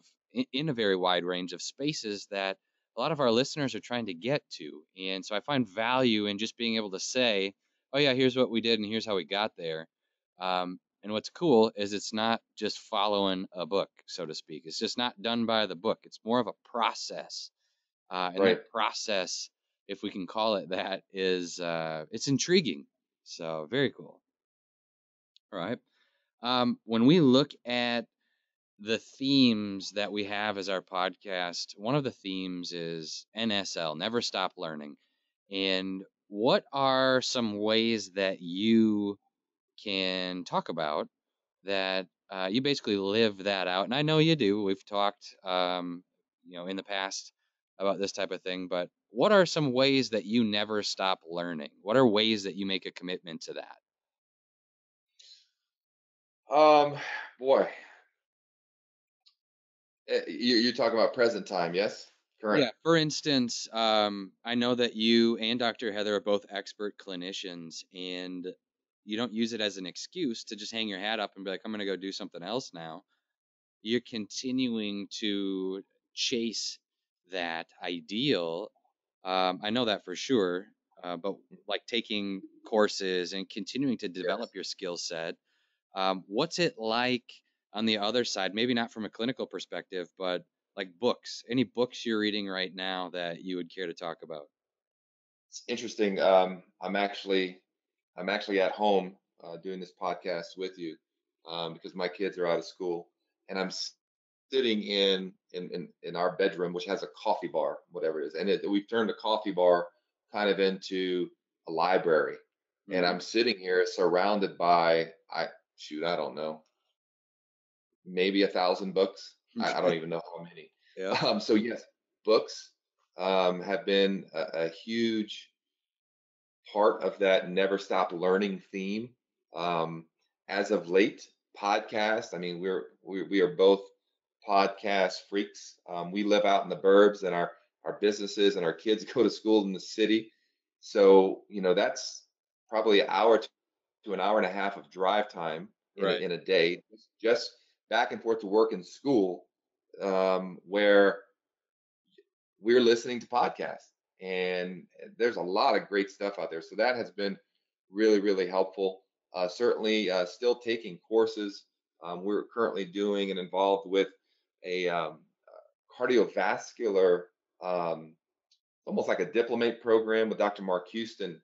spaces that a lot of our listeners are trying to get to. And so I find value in just being able to say, oh yeah, here's what we did and here's how we got there. And what's cool is it's not just following a book, so to speak. It's just not done by the book. It's more of a process. And that process, if we can call it that, is it's intriguing. So very cool. All right. When we look at the themes that we have as our podcast, one of the themes is NSL, never stop learning. And what are some ways that you can talk about that you basically live that out? And I know you do. We've talked, in the past about this type of thing, but what are some ways that you never stop learning? What are ways that you make a commitment to that? Boy, you're talking about present time, yes? Correct. Yeah. For instance, I know that you and Dr. Heather are both expert clinicians, and you don't use it as an excuse to just hang your hat up and be like, I'm going to go do something else now. You're continuing to chase that ideal. I know that for sure, but like taking courses and continuing to develop your skill set. What's it like on the other side? Maybe not from a clinical perspective, but like books, any books you're reading right now that you would care to talk about? It's interesting. I'm actually at home doing this podcast with you because my kids are out of school, and I'm sitting in our bedroom, which has a coffee bar, whatever it is. And we've turned the coffee bar kind of into a library. Mm-hmm. And I'm sitting here surrounded by, I don't know, maybe 1,000 books. I don't even know how many. Yeah. So yes, books have been a huge part of that never stop learning theme. As of late, podcasts. I mean, we are both podcast freaks. We live out in the burbs, and our businesses and our kids go to school in the city. So, you know, that's probably an hour to an hour and a half of drive time in a day, just back and forth to work and school, where we're listening to podcasts, and there's a lot of great stuff out there. So that has been really, really helpful. Certainly still taking courses. We're currently doing and involved with a cardiovascular almost like a diplomate program with Dr. Mark Houston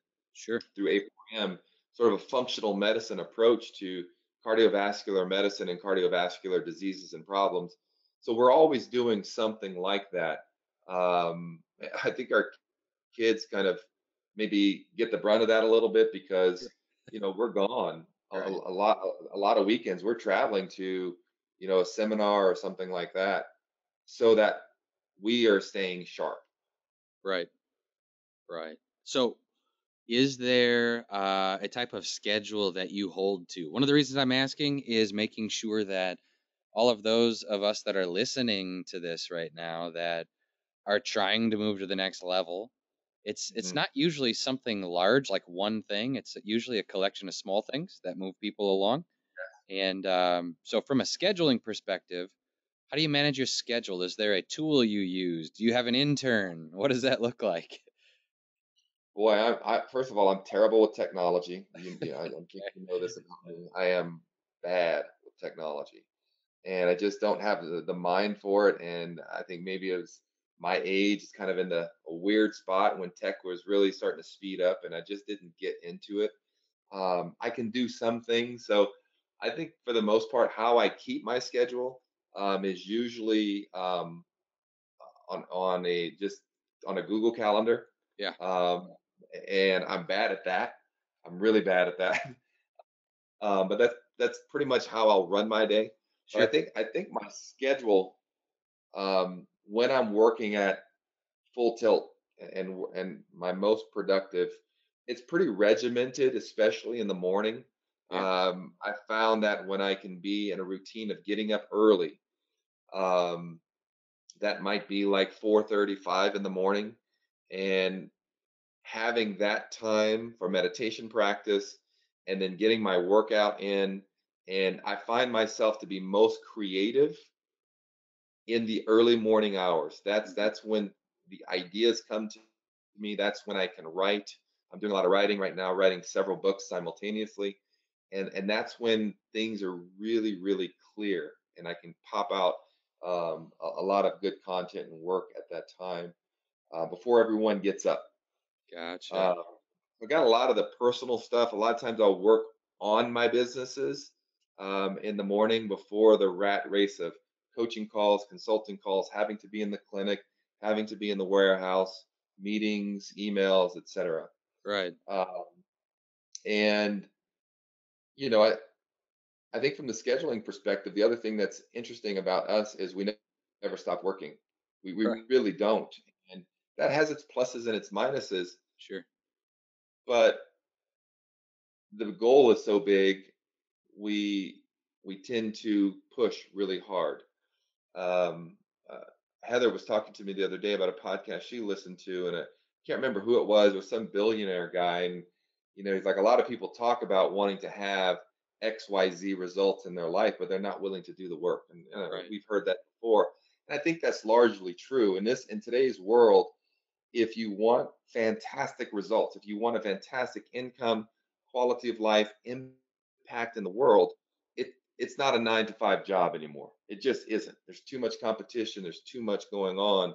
through A4M, sort of a functional medicine approach to cardiovascular medicine and cardiovascular diseases and problems. So we're always doing something like that. I think our kids kind of maybe get the brunt of that a little bit because, you know, we're gone a lot of weekends. We're traveling to, you know, a seminar or something like that so that we are staying sharp. Right. Right. So is there a type of schedule that you hold to? One of the reasons I'm asking is making sure that all of those of us that are listening to this right now that are trying to move to the next level, it's not usually something large, like one thing. It's usually a collection of small things that move people along. Yeah. And so from a scheduling perspective, how do you manage your schedule? Is there a tool you use? Do you have an intern? What does that look like? Boy, I first of all, I'm terrible with technology. I don't think you know this about me. I am bad with technology, and I just don't have the mind for it. And I think maybe it was my age is kind of in a weird spot when tech was really starting to speed up, and I just didn't get into it. I can do some things, so I think for the most part, how I keep my schedule is usually on a Google Calendar. Yeah. And I'm bad at that. I'm really bad at that. But that's pretty much how I'll run my day. Sure. But I think my schedule, when I'm working at full tilt and my most productive, it's pretty regimented, especially in the morning. Yeah. I found that when I can be in a routine of getting up early, that might be like 4:35 in the morning. And having that time for meditation practice and then getting my workout in. And I find myself to be most creative in the early morning hours. That's when the ideas come to me. That's when I can write. I'm doing a lot of writing right now, writing several books simultaneously. And that's when things are really, really clear. And I can pop out a lot of good content and work at that time. Before everyone gets up. Gotcha. I got a lot of the personal stuff. A lot of times I'll work on my businesses in the morning before the rat race of coaching calls, consulting calls, having to be in the clinic, having to be in the warehouse, meetings, emails, etc. Right. And, you know, I think from the scheduling perspective, the other thing that's interesting about us is we never stop working. We right. really don't. That has its pluses and its minuses. Sure. But the goal is so big, we tend to push really hard. Heather was talking to me the other day about a podcast she listened to, and I can't remember who it was. It was some billionaire guy. And, you know, he's like, a lot of people talk about wanting to have XYZ results in their life, but they're not willing to do the work. And right. we've heard that before. And I think that's largely true. In today's world, if you want fantastic results, if you want a fantastic income, quality of life, impact in the world, it's not a 9-to-5 job anymore. It just isn't. There's too much competition. There's too much going on.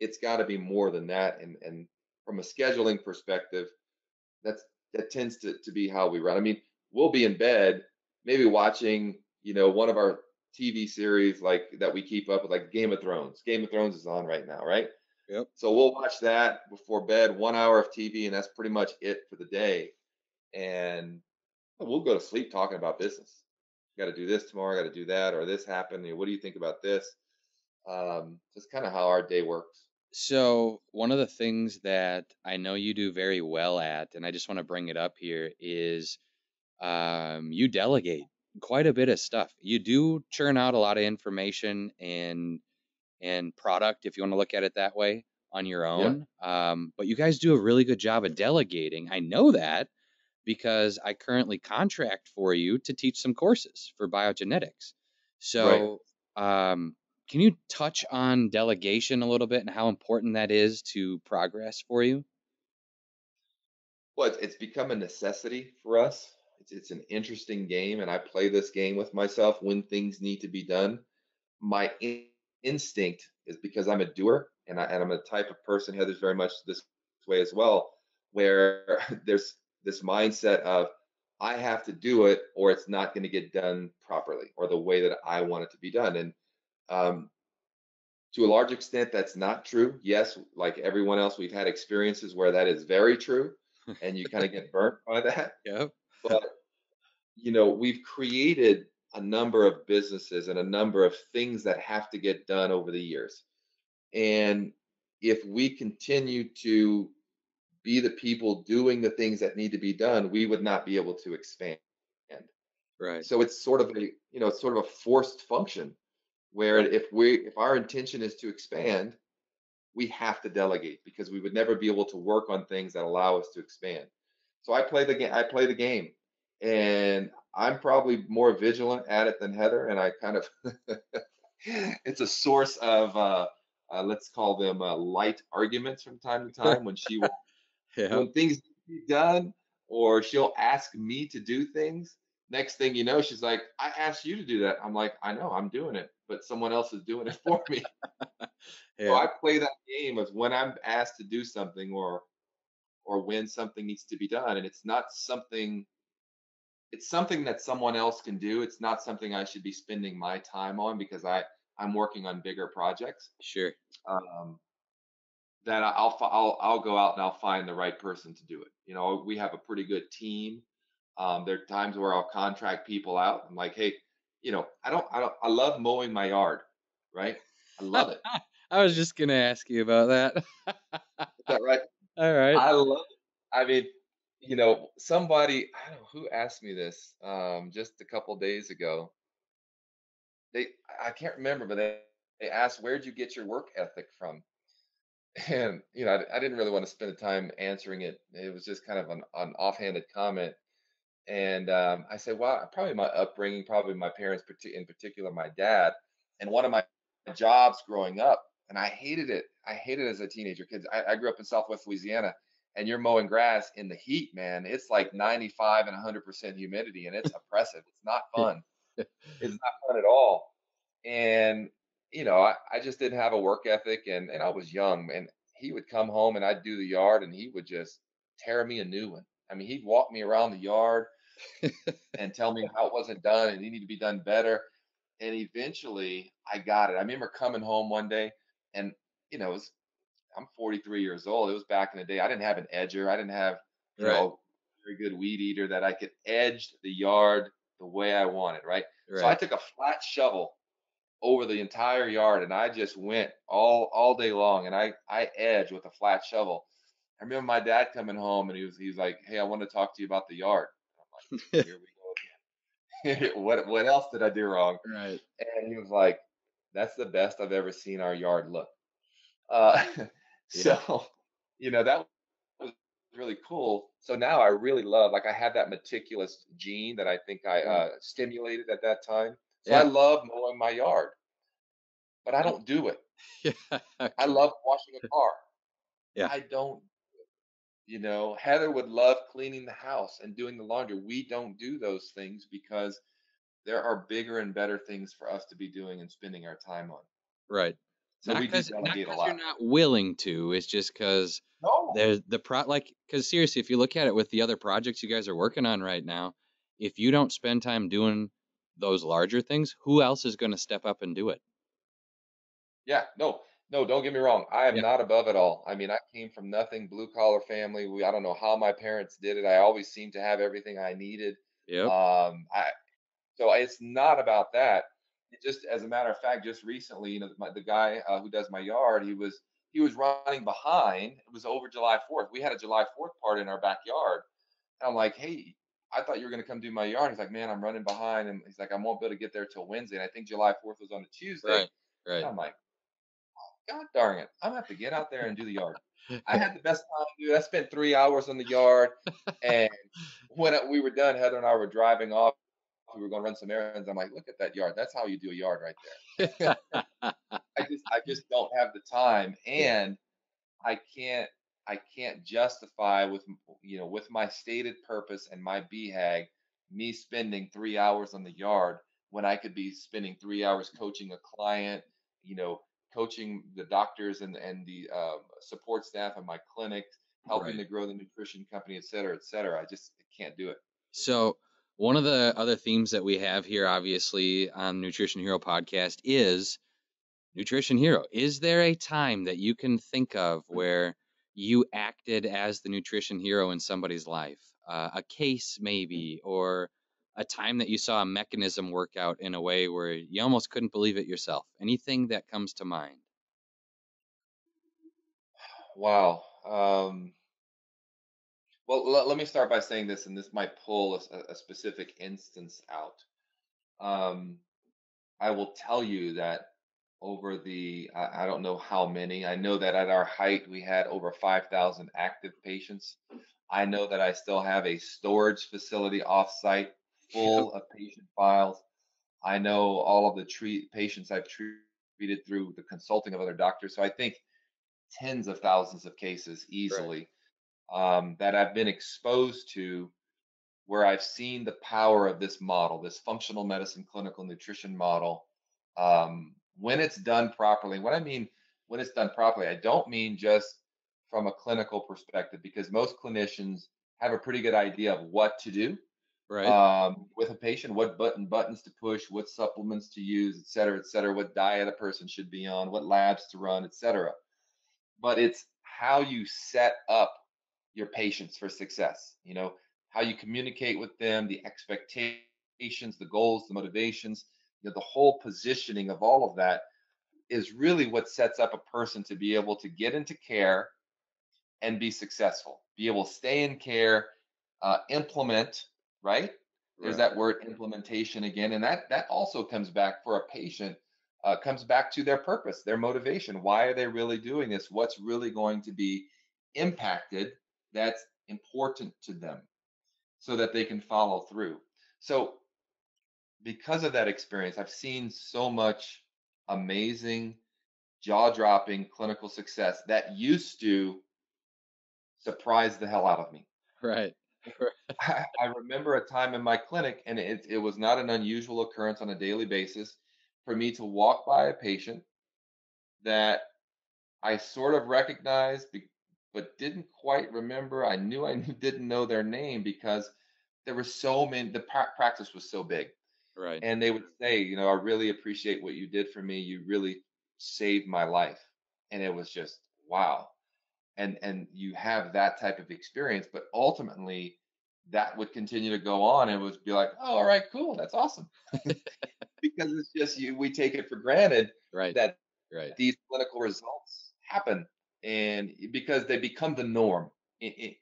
It's got to be more than that. And from a scheduling perspective, that tends to be how we run. I mean, we'll be in bed, maybe watching, you know, one of our TV series like that we keep up with, like Game of Thrones. Game of Thrones is on right now, right? Yep. So we'll watch that before bed, 1 hour of TV, and that's pretty much it for the day. And we'll go to sleep talking about business. Got to do this tomorrow, got to do that, or this happened. What do you think about this? That's kind of how our day works. So one of the things that I know you do very well at, and I just want to bring it up here, is you delegate quite a bit of stuff. You do churn out a lot of information and product, if you want to look at it that way, on your own. Yeah. But you guys do a really good job of delegating. I know that because I currently contract for you to teach some courses for biogenetics. So right. Can you touch on delegation a little bit and how important that is to progress for you? Well, it's become a necessity for us. It's an interesting game, and I play this game with myself when things need to be done. My instinct is, because I'm a doer and I'm a type of person, Heather's very much this way as well, where there's this mindset of I have to do it or it's not going to get done properly or the way that I want it to be done. And to a large extent, that's not true. Yes, like everyone else, we've had experiences where that is very true and you kind of get burnt by that. Yeah. But, you know, we've created a number of businesses and a number of things that have to get done over the years. And if we continue to be the people doing the things that need to be done, we would not be able to expand. Right. So it's sort of a, you know, it's sort of a forced function where if our intention is to expand, we have to delegate because we would never be able to work on things that allow us to expand. So I play the game and I'm probably more vigilant at it than Heather. And I kind of, it's a source of, let's call them light arguments from time to time when she will, yeah. When things need to be done, or she'll ask me to do things. Next thing you know, she's like, I asked you to do that. I'm like, I know, I'm doing it, but someone else is doing it for me. Yeah. So I play that game of when I'm asked to do something or when something needs to be done. And it's something that someone else can do. It's not something I should be spending my time on because I'm working on bigger projects. Sure. That I'll go out and I'll find the right person to do it. You know, we have a pretty good team. There are times where I'll contract people out. I'm like, hey, you know, I love mowing my yard, right? I love it. I was just gonna ask you about that. Is that right? All right. I love it. I mean, you know, somebody, I don't know who asked me this just a couple of days ago. I can't remember, but they asked, where'd you get your work ethic from? And, you know, I didn't really want to spend the time answering it. It was just kind of an offhanded comment. And I said, well, probably my upbringing, probably my parents, in particular, my dad, and one of my jobs growing up. And I hated it. I hated it as a teenager because I grew up in Southwest Louisiana and you're mowing grass in the heat, man. It's like 95 and 100% humidity and it's oppressive. It's not fun. It's not fun at all. And, you know, I just didn't have a work ethic and I was young and he would come home and I'd do the yard and he would just tear me a new one. I mean, he'd walk me around the yard and tell me how it wasn't done and it needed to be done better. And eventually I got it. I remember coming home one day and, you know, I'm 43 years old. It was back in the day. I didn't have an edger. I didn't have, you right. know, a very good weed eater that I could edge the yard the way I wanted, right? So I took a flat shovel over the entire yard and I just went all day long and I edged with a flat shovel. I remember my dad coming home and he was like, hey, I want to talk to you about the yard. I'm like, here we go again. What else did I do wrong? Right. And he was like, that's the best I've ever seen our yard look. So, you know, that was really cool. So now I really love, like I have that meticulous gene that I think I stimulated at that time. So yeah. I love mowing my yard, but I don't do it. Yeah. I love washing a car. Yeah. I don't, you know, Heather would love cleaning the house and doing the laundry. We don't do those things because there are bigger and better things for us to be doing and spending our time on. Right. So not because you're not willing to, it's just because there's the because seriously, if you look at it with the other projects you guys are working on right now, if you don't spend time doing those larger things, who else is going to step up and do it? Yeah, no, don't get me wrong. I am not above it all. I mean, I came from nothing, blue collar family. I don't know how my parents did it. I always seemed to have everything I needed. Yeah. So it's not about that. It just as a matter of fact, just recently, you know, the guy who does my yard, he was running behind. It was over July 4th. We had a July 4th party in our backyard. And I'm like, hey, I thought you were going to come do my yard. He's like, man, I'm running behind. And he's like, I won't be able to get there till Wednesday. And I think July 4th was on a Tuesday. Right. And I'm like, oh, God darn it. I'm going to have to get out there and do the yard. I had the best time, dude. I spent 3 hours on the yard. And when we were done, Heather and I were driving off. We were going to run some errands. I'm like, look at that yard. That's how you do a yard right there. I just don't have the time. And I can't justify with my stated purpose and my BHAG, me spending 3 hours on the yard when I could be spending 3 hours coaching a client, you know, coaching the doctors and the support staff at my clinic, helping to grow the nutrition company, et cetera, et cetera. I just can't do it. So one of the other themes that we have here, obviously, on Nutrition Hero Podcast is Nutrition Hero. Is there a time that you can think of where you acted as the Nutrition Hero in somebody's life? A case maybe, or a time that you saw a mechanism work out in a way where you almost couldn't believe it yourself? Anything that comes to mind? Wow. Well, let me start by saying this, and this might pull a specific instance out. I will tell you that over the, I don't know how many, I know that at our height, we had over 5,000 active patients. I know that I still have a storage facility offsite full of patient files. I know all of the patients I've treated through the consulting of other doctors. So I think tens of thousands of cases easily that I've been exposed to, where I've seen the power of this model, this functional medicine, clinical nutrition model, when it's done properly. What I mean when it's done properly, I don't mean just from a clinical perspective, because most clinicians have a pretty good idea of what to do with a patient, what buttons to push, what supplements to use, et cetera, what diet a person should be on, what labs to run, et cetera. But it's how you set up your patients for success, you know, how you communicate with them, the expectations, the goals, the motivations, you know, the whole positioning of all of that is really what sets up a person to be able to get into care and be successful, be able to stay in care, implement, right? There's that word implementation again. And that also comes back for a patient, comes back to their purpose, their motivation. Why are they really doing this? What's really going to be impacted that's important to them so that they can follow through? So because of that experience, I've seen so much amazing, jaw-dropping clinical success that used to surprise the hell out of me. Right. I remember a time in my clinic, and it was not an unusual occurrence on a daily basis for me to walk by a patient that I sort of recognized, but didn't quite remember. I knew I didn't know their name because there were so many, the practice was so big. Right. And they would say, you know, I really appreciate what you did for me. You really saved my life. And it was just, wow. And you have that type of experience, but ultimately that would continue to go on and would be like, oh, all right, cool, that's awesome. Because it's just we take it for granted that these clinical results happen, and because they become the norm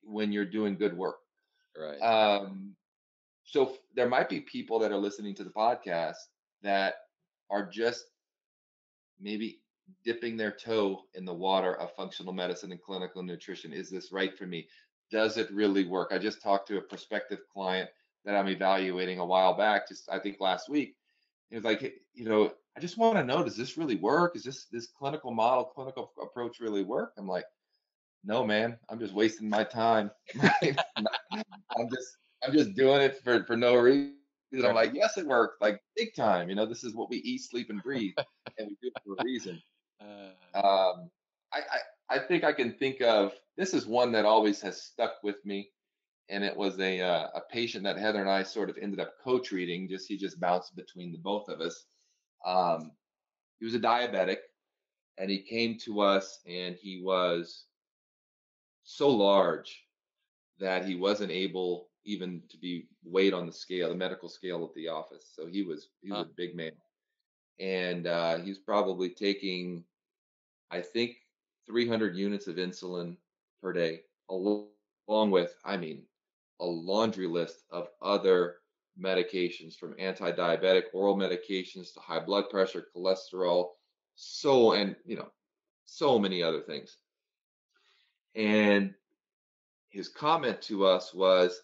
when you're doing good work. Right. So there might be people that are listening to the podcast that are just maybe dipping their toe in the water of functional medicine and clinical nutrition. Is this right for me? Does it really work? I just talked to a prospective client that I'm evaluating a while back, just I think last week. It was like, you know, I just want to know, does this really work? Is this clinical model, clinical approach really work? I'm like, no, man, I'm just wasting my time. I'm just doing it for no reason. I'm like, yes, it works, like big time. You know, this is what we eat, sleep, and breathe, and we do it for a reason. I think I can think of, this is one that always has stuck with me, and it was a patient that Heather and I sort of ended up co-treating. He just bounced between the both of us. He was a diabetic, and he came to us, and he was so large that he wasn't able even to be weighed on the scale, the medical scale at the office. So he was a big man. And he was probably taking, I think, 300 units of insulin per day, along with, I mean, a laundry list of other medications, from anti-diabetic oral medications to high blood pressure, cholesterol, and you know, so many other things. And his comment to us was,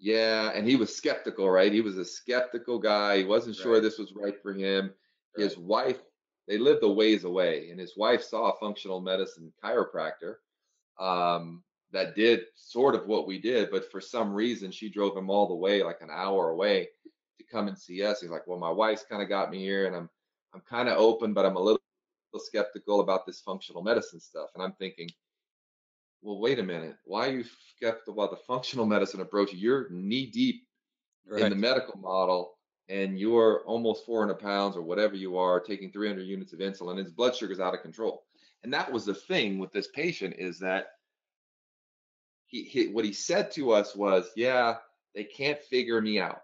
yeah, and he was skeptical, right? He was a skeptical guy. He wasn't sure this was right for him. Right. His wife, they lived a ways away, and his wife saw a functional medicine chiropractor that did sort of what we did, but for some reason, she drove him all the way, like an hour away, to come and see us. He's like, well, my wife's kind of got me here, and I'm kind of open, but I'm a little skeptical about this functional medicine stuff. And I'm thinking, well, wait a minute. Why are you skeptical about the functional medicine approach? You're knee deep in the medical model, and you're almost 400 pounds or whatever you are, taking 300 units of insulin, and his blood sugar's out of control. And that was the thing with this patient, is that what he said to us was, yeah, they can't figure me out.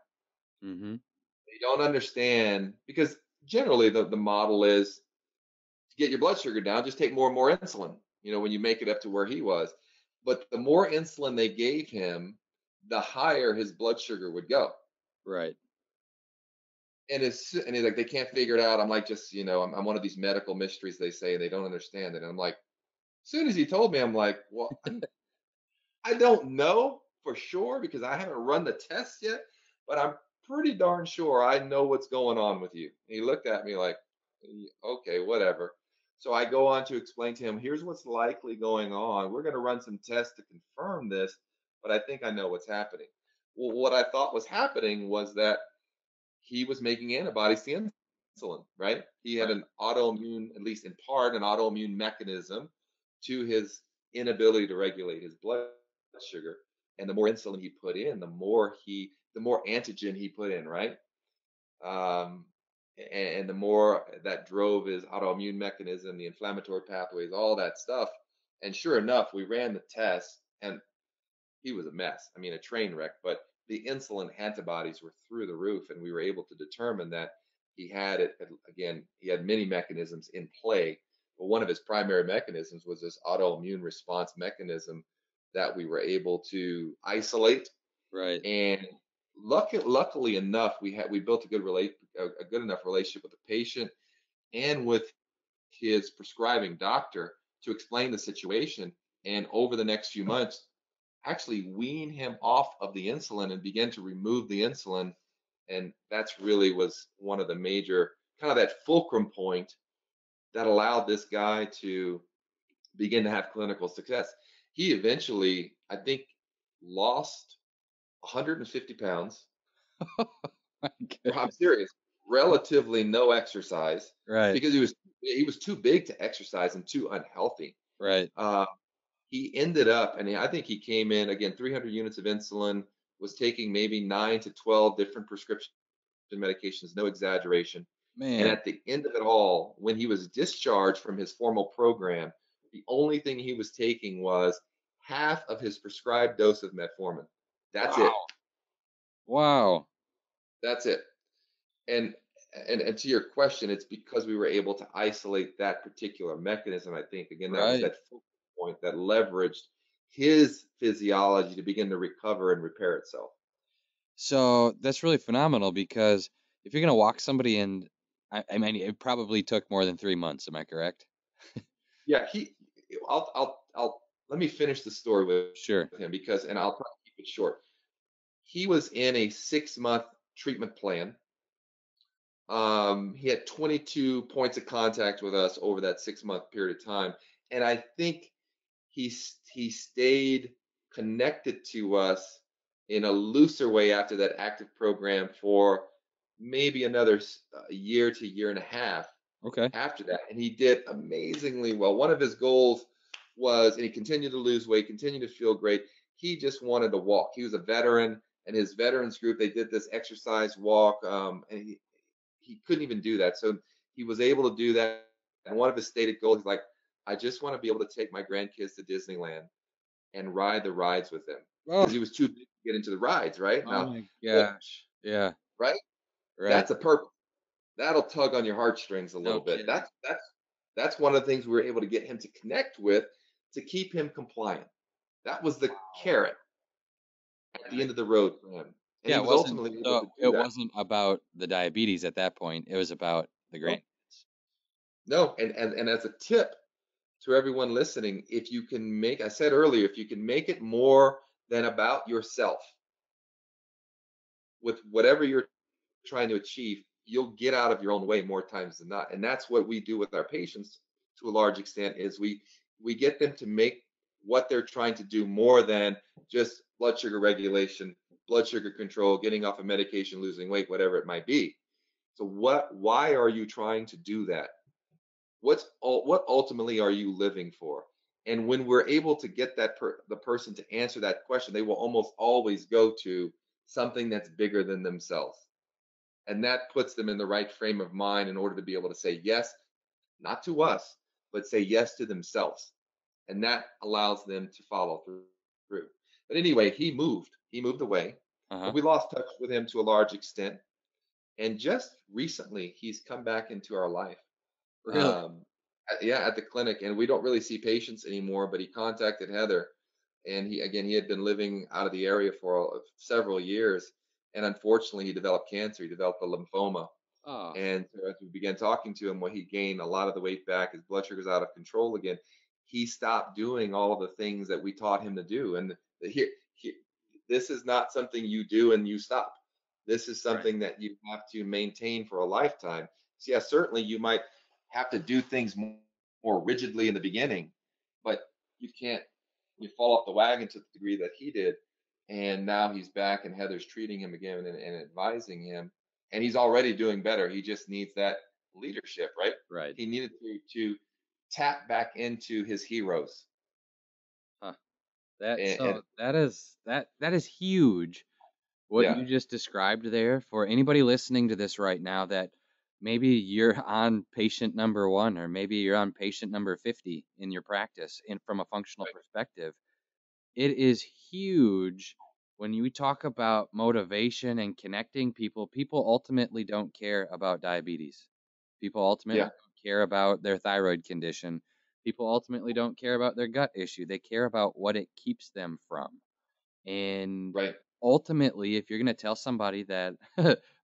Mm-hmm. They don't understand, because generally the model is to get your blood sugar down, just take more and more insulin, you know, when you make it up to where he was. But the more insulin they gave him, the higher his blood sugar would go. Right. And he's like, they can't figure it out. I'm like, just, you know, I'm one of these medical mysteries, they say, and they don't understand it. And I'm like, as soon as he told me, I'm like, well, I don't know for sure because I haven't run the test yet, but I'm pretty darn sure I know what's going on with you. And he looked at me like, okay, whatever. So I go on to explain to him, here's what's likely going on. We're going to run some tests to confirm this, but I think I know what's happening. Well, what I thought was happening was that he was making antibodies to insulin, right? He had an autoimmune, at least in part, an autoimmune mechanism to his inability to regulate his blood sugar. And the more insulin he put in, the more antigen he put in, right? And the more that drove his autoimmune mechanism, the inflammatory pathways, all that stuff. And sure enough, we ran the test and he was a mess. I mean, a train wreck, but the insulin antibodies were through the roof, and we were able to determine that he had it. Again, he had many mechanisms in play, but one of his primary mechanisms was this autoimmune response mechanism that we were able to isolate. Right. And luckily enough, we built a good enough relationship with the patient and with his prescribing doctor to explain the situation. And over the next few months, actually wean him off of the insulin and begin to remove the insulin. And that's really was one of the major, kind of that fulcrum point that allowed this guy to begin to have clinical success. He eventually, I think, lost 150 pounds. Oh my goodness. I'm serious. Relatively no exercise. Right. Because he was too big to exercise and too unhealthy. Right. He ended up, and I think he came in, again, 300 units of insulin, was taking maybe 9 to 12 different prescription medications, no exaggeration. Man. And at the end of it all, when he was discharged from his formal program, the only thing he was taking was half of his prescribed dose of metformin. That's it. Wow. That's it. And to your question, it's because we were able to isolate that particular mechanism, I think. Again, that was that point that leveraged his physiology to begin to recover and repair itself. So that's really phenomenal, because if you're going to walk somebody in, I mean, it probably took more than 3 months. Am I correct? Yeah. Let me finish the story with him, because, and I'll try to keep it short. He was in a 6-month treatment plan. He had 22 points of contact with us over that 6-month period of time. And I think he stayed connected to us in a looser way after that active program for maybe another year to year and a half. Okay. After that, and he did amazingly well. One of his goals was, and he continued to lose weight, continued to feel great. He just wanted to walk. He was a veteran, and his veterans group, they did this exercise walk, and he couldn't even do that. So he was able to do that. And one of his stated goals is like, I just want to be able to take my grandkids to Disneyland and ride the rides with them. Because he was too big to get into the rides, right? Oh, my gosh. Yeah. Right? That's a purpose. That'll tug on your heartstrings a little bit. That's one of the things we were able to get him to connect with to keep him compliant. That was the carrot at the end of the road for him. And yeah, it wasn't about the diabetes at that point. It was about the grandkids. No, and as a tip to everyone listening, if you can make, I said earlier, if you can make it more than about yourself with whatever you're trying to achieve, you'll get out of your own way more times than not. And that's what we do with our patients to a large extent, is we get them to make what they're trying to do more than just blood sugar regulation, blood sugar control, getting off of medication, losing weight, whatever it might be. So why are you trying to do that? what ultimately are you living for? And when we're able to get that the person to answer that question, they will almost always go to something that's bigger than themselves. And that puts them in the right frame of mind in order to be able to say yes, not to us, but say yes to themselves. And that allows them to follow through. But anyway, he moved away. Uh-huh. We lost touch with him to a large extent. And just recently, he's come back into our life. Really? Yeah, at the clinic. And we don't really see patients anymore, but he contacted Heather. And he had been living out of the area for several years. And unfortunately, he developed cancer. He developed a lymphoma. Oh. And so as we began talking to him, well, he gained a lot of the weight back. His blood sugar's out of control again. He stopped doing all of the things that we taught him to do. And this is not something you do and you stop. This is something that you have to maintain for a lifetime. So yeah, certainly you might have to do things more rigidly in the beginning, but you fall off the wagon to the degree that he did. And now he's back and Heather's treating him again and advising him. And he's already doing better. He just needs that leadership, right? Right. He needed to tap back into his heroes. Huh. That is huge. What you just described there, for anybody listening to this right now that maybe you're on patient number 1 or maybe you're on patient number 50 in your practice, and from a functional perspective, it is huge when you talk about motivation and connecting people. People ultimately don't care about diabetes. People ultimately don't care about their thyroid condition. People ultimately don't care about their gut issue. They care about what it keeps them from. And ultimately, if you're going to tell somebody that,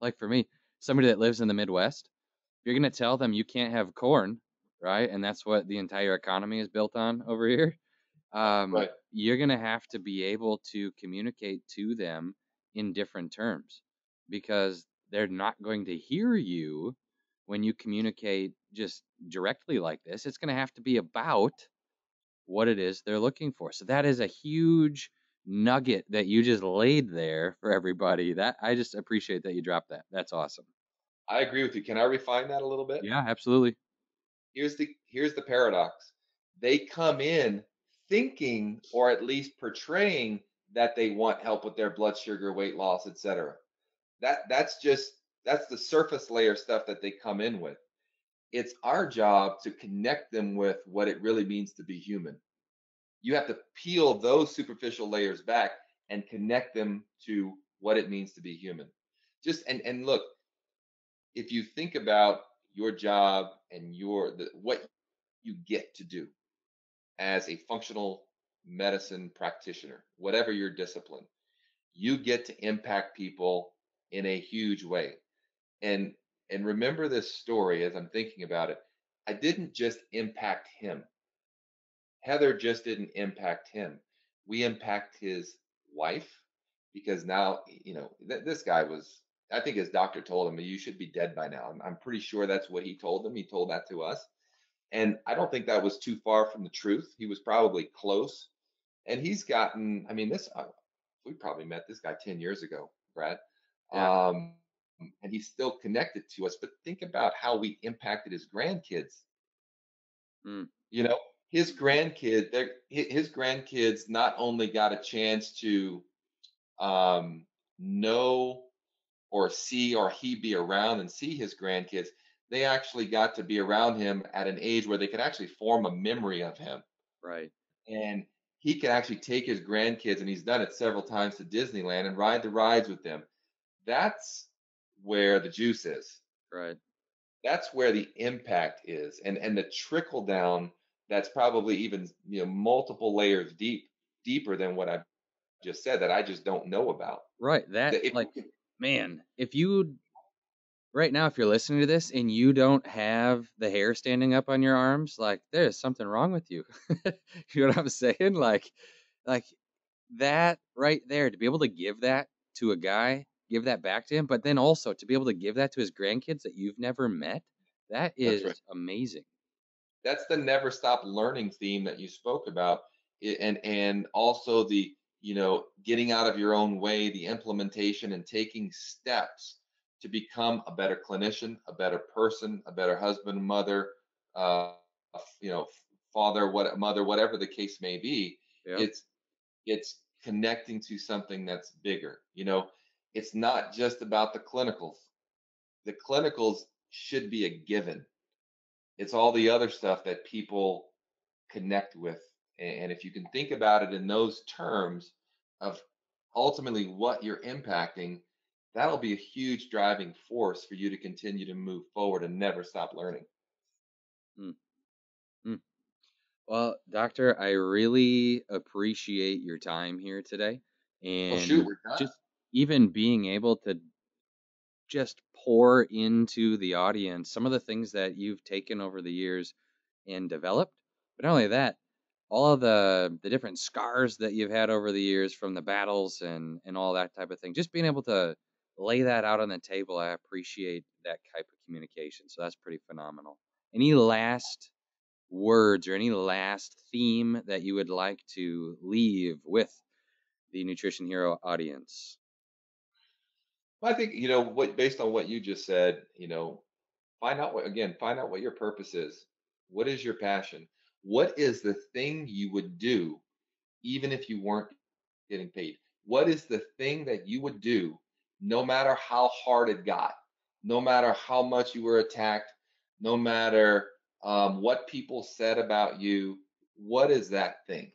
like for me, somebody that lives in the Midwest, if you're going to tell them you can't have corn, right? And that's what the entire economy is built on over here. You're going to have to be able to communicate to them in different terms, because they're not going to hear you when you communicate just directly like this. It's going to have to be about what it is they're looking for. So that is a huge nugget that you just laid there for everybody. That I just appreciate that you dropped that. That's awesome. I agree with you. Can I refine that a little bit? Yeah, absolutely. Here's the paradox. They come in thinking, or at least portraying, that they want help with their blood sugar, weight loss, etc. That's the surface layer stuff that they come in with. It's our job to connect them with what it really means to be human. You have to peel those superficial layers back and connect them to what it means to be human. Just and look, if you think about your job and what you get to do as a functional medicine practitioner, whatever your discipline, you get to impact people in a huge way. And remember this story as I'm thinking about it. I didn't just impact him. Heather just didn't impact him. We impact his wife, because now, this guy was, I think his doctor told him, you should be dead by now. I'm pretty sure that's what he told them. He told that to us. And I don't think that was too far from the truth. He was probably close. And he's gotten, we probably met this guy 10 years ago, Brad. Yeah. And he's still connected to us. But think about how we impacted his grandkids. Mm. His grandkids not only got a chance to know or see, or he be around and see his grandkids, they actually got to be around him at an age where they could actually form a memory of him. Right. And he could actually take his grandkids, and he's done it several times, to Disneyland and ride the rides with them. That's where the juice is. Right. That's where the impact is. And the trickle down, that's probably even multiple layers deeper than what I just said, that I just don't know about. Right. Right now, if you're listening to this and you don't have the hair standing up on your arms, like, there's something wrong with you. You know what I'm saying? Like that right there, to be able to give that to a guy, give that back to him, but then also to be able to give that to his grandkids that you've never met, that is amazing. That's the never stop learning theme that you spoke about, and also the, getting out of your own way, the implementation and taking steps to become a better clinician, a better person, a better husband, mother, father, what mother, whatever the case may be, it's connecting to something that's bigger. You know, it's not just about the clinicals. The clinicals should be a given. It's all the other stuff that people connect with. And if you can think about it in those terms of ultimately what you're impacting, that'll be a huge driving force for you to continue to move forward and never stop learning. Well, Doctor, I really appreciate your time here today. And we're done. Just even being able to just pour into the audience some of the things that you've taken over the years and developed. But not only that, all of the different scars that you've had over the years from the battles and all that type of thing, just being able to lay that out on the table, I appreciate that type of communication. So that's pretty phenomenal. Any last words or any last theme that you would like to leave with the Nutrition Hero audience? Well, I think, you know, what, based on what you just said, you know, find out what your purpose is. What is your passion? What is the thing you would do even if you weren't getting paid? What is the thing that you would do no matter how hard it got, no matter how much you were attacked, no matter what people said about you? What is that thing?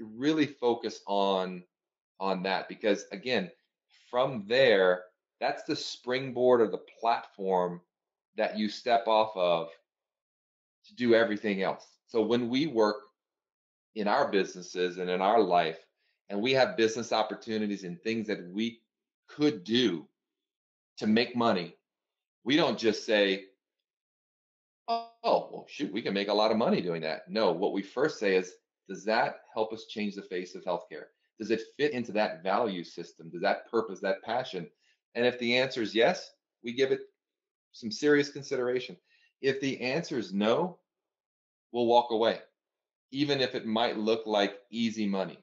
Really focus on that, because again, from there, that's the springboard or the platform that you step off of to do everything else. So when we work in our businesses and in our life, and we have business opportunities and things that we could do to make money, we don't just say, we can make a lot of money doing that. No, what we first say is, does that help us change the face of healthcare? Does it fit into that value system? Does that purpose, that passion? And if the answer is yes, we give it some serious consideration. If the answer is no, we'll walk away, even if it might look like easy money,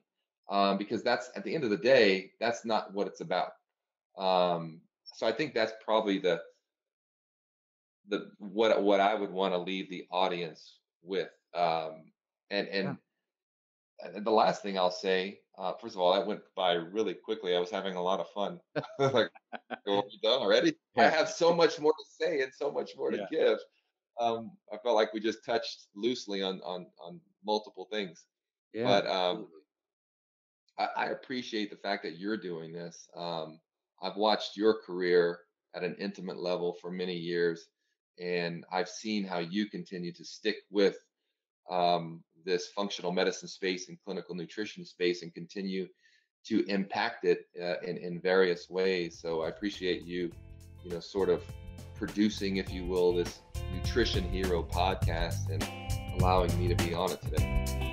because that's, at the end of the day, that's not what it's about. So I think that's probably what I would want to leave the audience with. And the last thing I'll say, first of all, that went by really quickly. I was having a lot of fun. Like, well, we're done already? Yeah. I have so much more to say and so much more to give. I felt like we just touched loosely on multiple things. Yeah, but I appreciate the fact that you're doing this. I've watched your career at an intimate level for many years, and I've seen how you continue to stick with this functional medicine space and clinical nutrition space and continue to impact it in various ways. So I appreciate you sort of producing, if you will, this Nutrition Hero podcast and allowing me to be on it today.